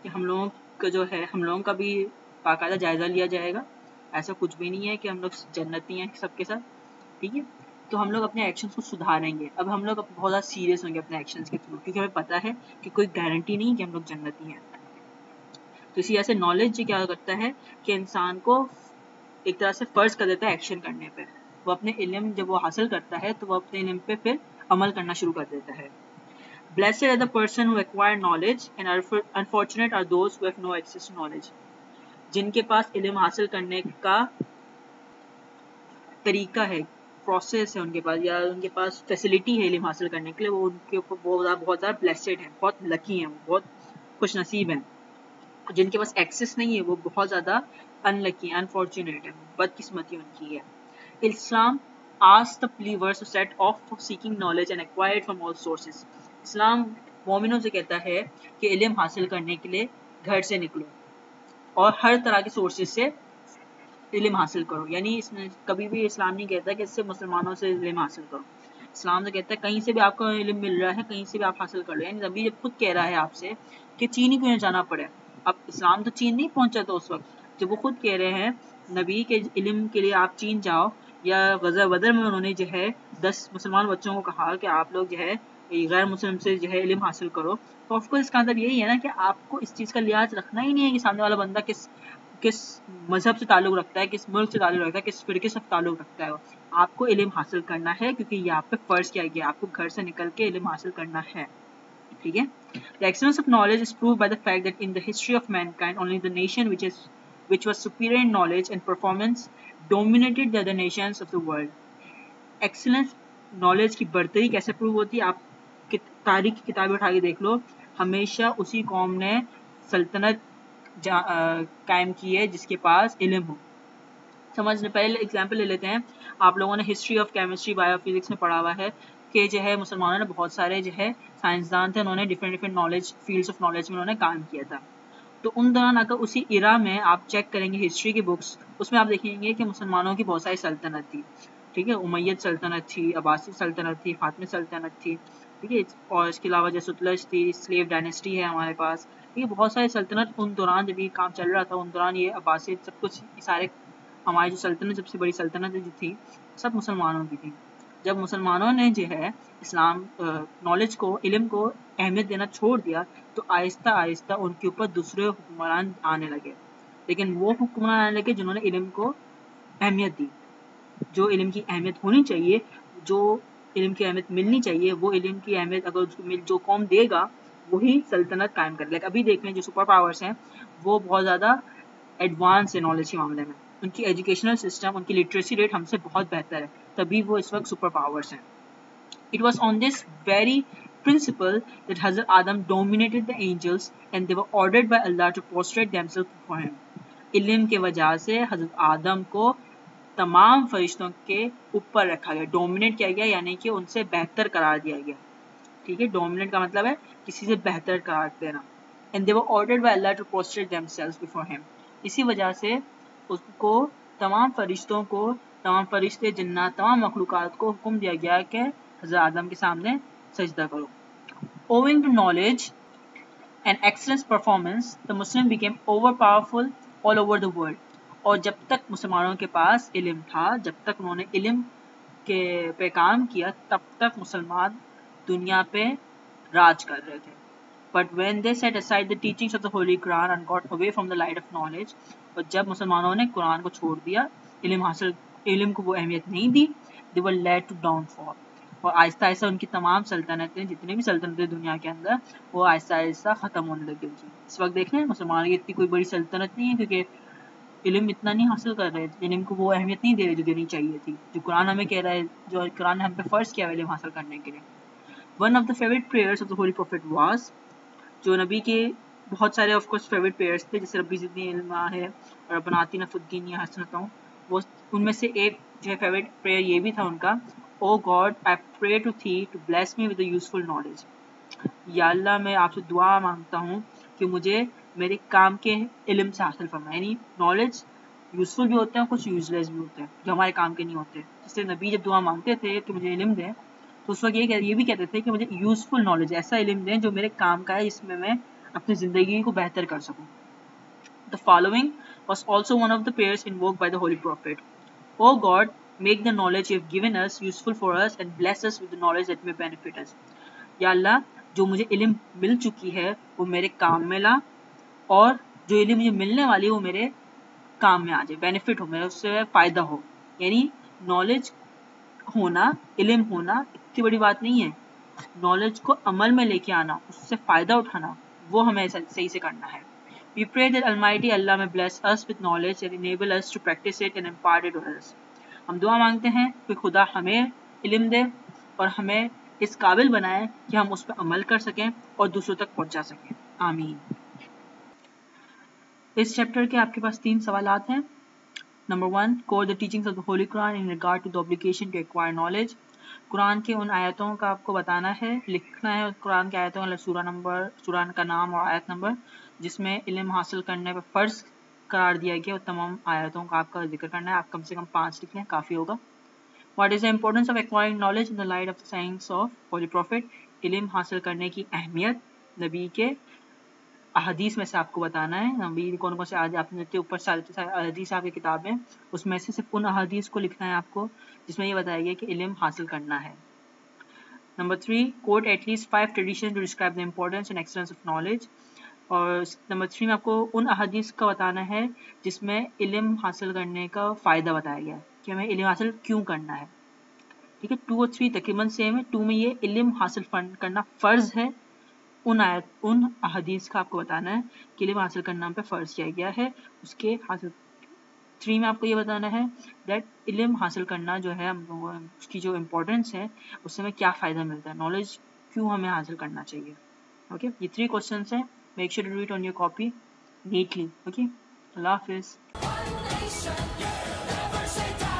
कि हम लोगों का जो है हम लोगों का भी बाकायदा जायज़ा लिया जाएगा, ऐसा कुछ भी नहीं है कि हम लोग जन्नती हैं सबके साथ, ठीक है। तो हम लोग अपने एक्शंस को सुधारेंगे। अब हम लोग बहुत ज़्यादा सीरियस होंगे अपने एक्शंस के थ्रू, क्योंकि हमें पता है कि कोई गारंटी नहीं कि हम लोग जन्नती हैं। तो इसी ऐसे नॉलेज क्या करता है कि इंसान को एक तरह से फ़र्ज कर देता है एक्शन करने पे। वो अपने इल्म जब वो हासिल करता है तो वो अपने इल्म पे फिर अमल करना शुरू कर देता है। Blessed are the person who acquire knowledge and unfortunate are those who have no access to knowledge. जिनके पास इल्म हासिल करने का तरीका है, प्रोसेस है उनके पास, या उनके पास फैसिलिटी है इल्म हासिल करने के लिए, वो उनके ऊपर बहुत ज़्यादा ब्लेस्ड है, बहुत लकी हैं, बहुत खुश नसीब हैं। जिनके पास एक्सेस नहीं है वो बहुत ज़्यादा अनलकी, अनफॉर्चुनेट है, बदकिस्मती उनकी है। Islam ask the believers to set off for seeking knowledge and acquired from all sources. इस्लाम मोमिनों से कहता है कि इल्म हासिल करने के लिए घर से निकलो और हर तरह के सोर्सेज से इल्म हासिल करो। यानी इसमें कभी भी इस्लाम नहीं कहता कि इससे मुसलमानों से इल्म हासिल करो। इस्लाम तो कहता है कहीं से भी आपको इल्म मिल रहा है कहीं से भी आप हासिल कर लो। यानी नबी जब खुद कह रहा है आपसे कि चीन ही क्यों जाना पड़े, अब इस्लाम तो चीन नहीं पहुंचा था उस वक्त, जब वो खुद कह रहे हैं नबी के इल्म के लिए आप चीन जाओ, या गज़वा बदर में उन्होंने जो है 10 मुसलमान बच्चों को कहा कि आप लोग जो है गैर मुस्लिम से जो है इल्म हासिल करो। तो ऑफकोर्स इसका मतलब यही है ना कि आपको इस चीज़ का लिहाज रखना ही नहीं है कि सामने वाला बंदा किस मज़हब से ताल्लुक़ रखता है, किस मुल्क से ताल्लुक़ रखता है, किस फिरके से ताल्लुक़ रखता है। आपको इल्म हासिल करना है क्योंकि ये आप पे फ़र्ज़ किया गया, आपको घर से निकल के इल्म हासिल करना है, ठीक है। The excellence of knowledge is proved by the fact that in the history of mankind, only the nation which was superior in knowledge and performance dominated the other nations of the world. Excellence, knowledge की बढ़तरी कैसे prove होती है? आप तारीख की किताबें उठा के देख लो, हमेशा उसी कौम ने सल्तनत कायम की है जिसके पास इल्म हो। समझने पहले एग्जाम्पल ले लेते हैं। आप लोगों ने हिस्ट्री ऑफ केमिस्ट्री, बायोफिजिक्स में पढ़ा हुआ है के जो है मुसलमानों ने बहुत सारे जो है साइंसदान थे, उन्होंने different knowledge fields of knowledge में उन्होंने काम किया था। तो उन दौरान अगर उसी इरा में आप चेक करेंगे हिस्ट्री की बुक्स, उसमें आप देखेंगे कि मुसलमानों की बहुत सारी सल्तनत थी, ठीक है। उमैयद सल्तनत थी, अब्बासिद सल्तनत थी, फातिमिद सल्तनत थी, ठीक है। और इसके अलावा जैसे सुतलज थी, स्लेव डायनेस्टी है हमारे पास, ये बहुत सारी सल्तनत उन दौरान जब ये काम चल रहा था, उन दौरान ये अब्बासिद सब कुछ सारे हमारी जो सल्तनत सबसे बड़ी सल्तनत जो थी सब मुसलमानों की थी। जब मुसलमानों ने जो है इस्लाम नॉलेज को, इल्म को अहमियत देना छोड़ दिया तो आहिस्ता आहिस्ता उनके ऊपर दूसरे हुक्मरान आने लगे, लेकिन वो हुक्मरान आने लगे जिन्होंने इल्म को अहमियत दी। जो इल्म की अहमियत होनी चाहिए, जो इल्म की अहमियत मिलनी चाहिए, वो इल्म की अहमियत अगर उसको मिल जो कौम देगा वही सल्तनत कायम कर लेगा। अभी देख लें जो सुपर पावर्स हैं वो बहुत ज़्यादा एडवांस है नॉलेज के मामले में, उनकी एजुकेशनल सिस्टम, उनकी लिटरेसी रेट हमसे बहुत बेहतर है, तभी वो इस वक्त सुपर पावर्स हैं। It was on this very principle that हज़रत Adam dominated the angels and they were ordered by Allah to prostrate themselves before him. इल्म के वजह से हज़रत आदम को तमाम फरिश्तों के ऊपर रखा गया, डोमिनेट किया गया, यानी कि उनसे बेहतर करार दिया गया, ठीक है। डोमिनेट का मतलब है किसी से बेहतर करार देना। And they were ordered by Allah to prostrate themselves before him. इसी वजह से उसको तमाम फरिश्तों को, तमाम फरिश्ते, जिन्नात, तमाम मखलूक़ात को हुक्म दिया गया कि हज़रत आदम के सामने सजदा करो। Owing to knowledge and excellent performance, the Muslim became overpowerful all over the world. और जब तक मुसलमानों के पास इल्म था, जब तक उन्होंने इल्म के पे काम किया, तब तक मुसलमान दुनिया पे राज कर रहे थे. But when they set aside the teachings of the Holy Quran and got away from the light of knowledge, और जब मुसलमानों ने कुरान को छोड़ दिया, इल्म को वो अहमियत नहीं दी, they were led to downfall. और आहिस्ता आहिस्ता उनकी तमाम सल्तनतें, जितने भी सल्तनतें दुनिया के अंदर, वो आहिस्ता आहिस्ता ख़त्म होने लग गई थी. इस वक्त देख लें मुसलमान की इतनी कोई बड़ी सल्तनत नहीं है क्योंकि इल्म इतना नहीं हासिल कर रहे थे, इल्म को वो अहमियत नहीं दे रहे जो देनी चाहिए थी, जो कुरान हमें कह रहा है, जो कुरान ने हम पे फ़र्ज़ किया है इल्म हासिल करने के लिए. One of the favourite prayers of the holy prophet was, जो नबी के बहुत सारे ऑफ कोर्स फेवरेट प्रेयर्स थे, जैसे रब्बी ज़िदनी इल्मा है और बनाती नफुद्दीन या हसनतों, वो उनमें से एक जो है फेवरेट प्रेयर ये भी था उनका, O God I pray to thee to bless me with a useful knowledge. या अल्लाह मैं आपसे दुआ मांगता हूँ कि मुझे मेरे काम के इल्म से हासिल फरमाए. यानी नॉलेज यूज़फुल भी होते हैं, कुछ यूजलेस भी होते हैं जो हमारे काम के नहीं होते. जैसे नबी जब दुआ मांगते थे कि मुझे इल्म दें, तो उस वक्त ये भी कहते थे कि मुझे यूज़फुल नॉलेज, ऐसा इल्म दें जो मेरे काम का है, जिसमें मैं अपनी ज़िंदगी को बेहतर कर सकूँ. The following was also one of the prayers invoked by the holy prophet. O God make the knowledge you have given us useful for us and bless us with the knowledge that may benefit us. या अल्लाह जो मुझे इल्म मिल चुकी है वो मेरे काम में ला, और जो इल्म मुझे मिलने वाली है वो मेरे काम में आ जाए, बेनिफिट हो, मेरा उससे फ़ायदा हो. यानी नॉलेज होना, इल्म होना इतनी बड़ी बात नहीं है, नॉलेज को अमल में लेके आना, उससे फ़ायदा उठाना, वो हमें सही से करना है. We pray that Almighty Allah may bless us with knowledge and enable us to practice it and impart it on us. हम दुआ मांगते हैं कि खुदा हमें इल्म दे और हमें इस काबिल बनाए कि हम उस पर अमल कर सकें और दूसरों तक पहुंचा सकें. आमीन. इस चैप्टर के आपके पास 3 सवाल हैं. Number 1, quote the teachings of the holy Quran in regard to the obligation to acquire knowledge. कुरान के उन आयतों का आपको बताना है, लिखना है कुरान के आयतों का सूरा का नाम और आयत नंबर जिसमें इल्म हासिल करने पर फ़र्ज़ करार दिया गया, और तमाम आयतों का आपका जिक्र करना है. आप कम से कम 5 लिख लें, काफ़ी होगा. What is the importance of acquiring knowledge in the light of the science of holy prophet. इल्म हासिल करने की अहमियत नबी के अहदीस में से आपको बताना है. नबी कौन कौन से आज आपने ऊपर सारे अहदीस आपकी किताब में, उसमें से सिर्फ उन अहदीस को लिखना है आपको जिसमें यह बताया गया कि इल्म हासिल करना है. Number 3, quote at least 5 tradition to describe the importance and excellence of knowledge. और नंबर 3 में आपको उन अहदीस का बताना है जिसमें इल्म हासिल करने का फ़ायदा बताया गया है कि हमें इल्म हासिल क्यों करना है. ठीक है, 2 और 3 तकरीबन सेम है. 2 में ये इल्म हासिल करना फ़र्ज़ है, उन अहदीस का आपको बताना है कि इल्म हासिल करना पे फ़र्ज़ किया गया है उसके हासिल. 3 में आपको ये बताना है दैट इल्म हासिल करना जो है हम लोगों उसकी जो इम्पोर्टेंस है उससे हमें क्या फ़ायदा मिलता है, नॉलेज क्यों हमें हासिल करना चाहिए. ओके, ये 3 क्वेश्चन हैं. Make sure to do it on your copy neatly. Okay, Allah Hafiz.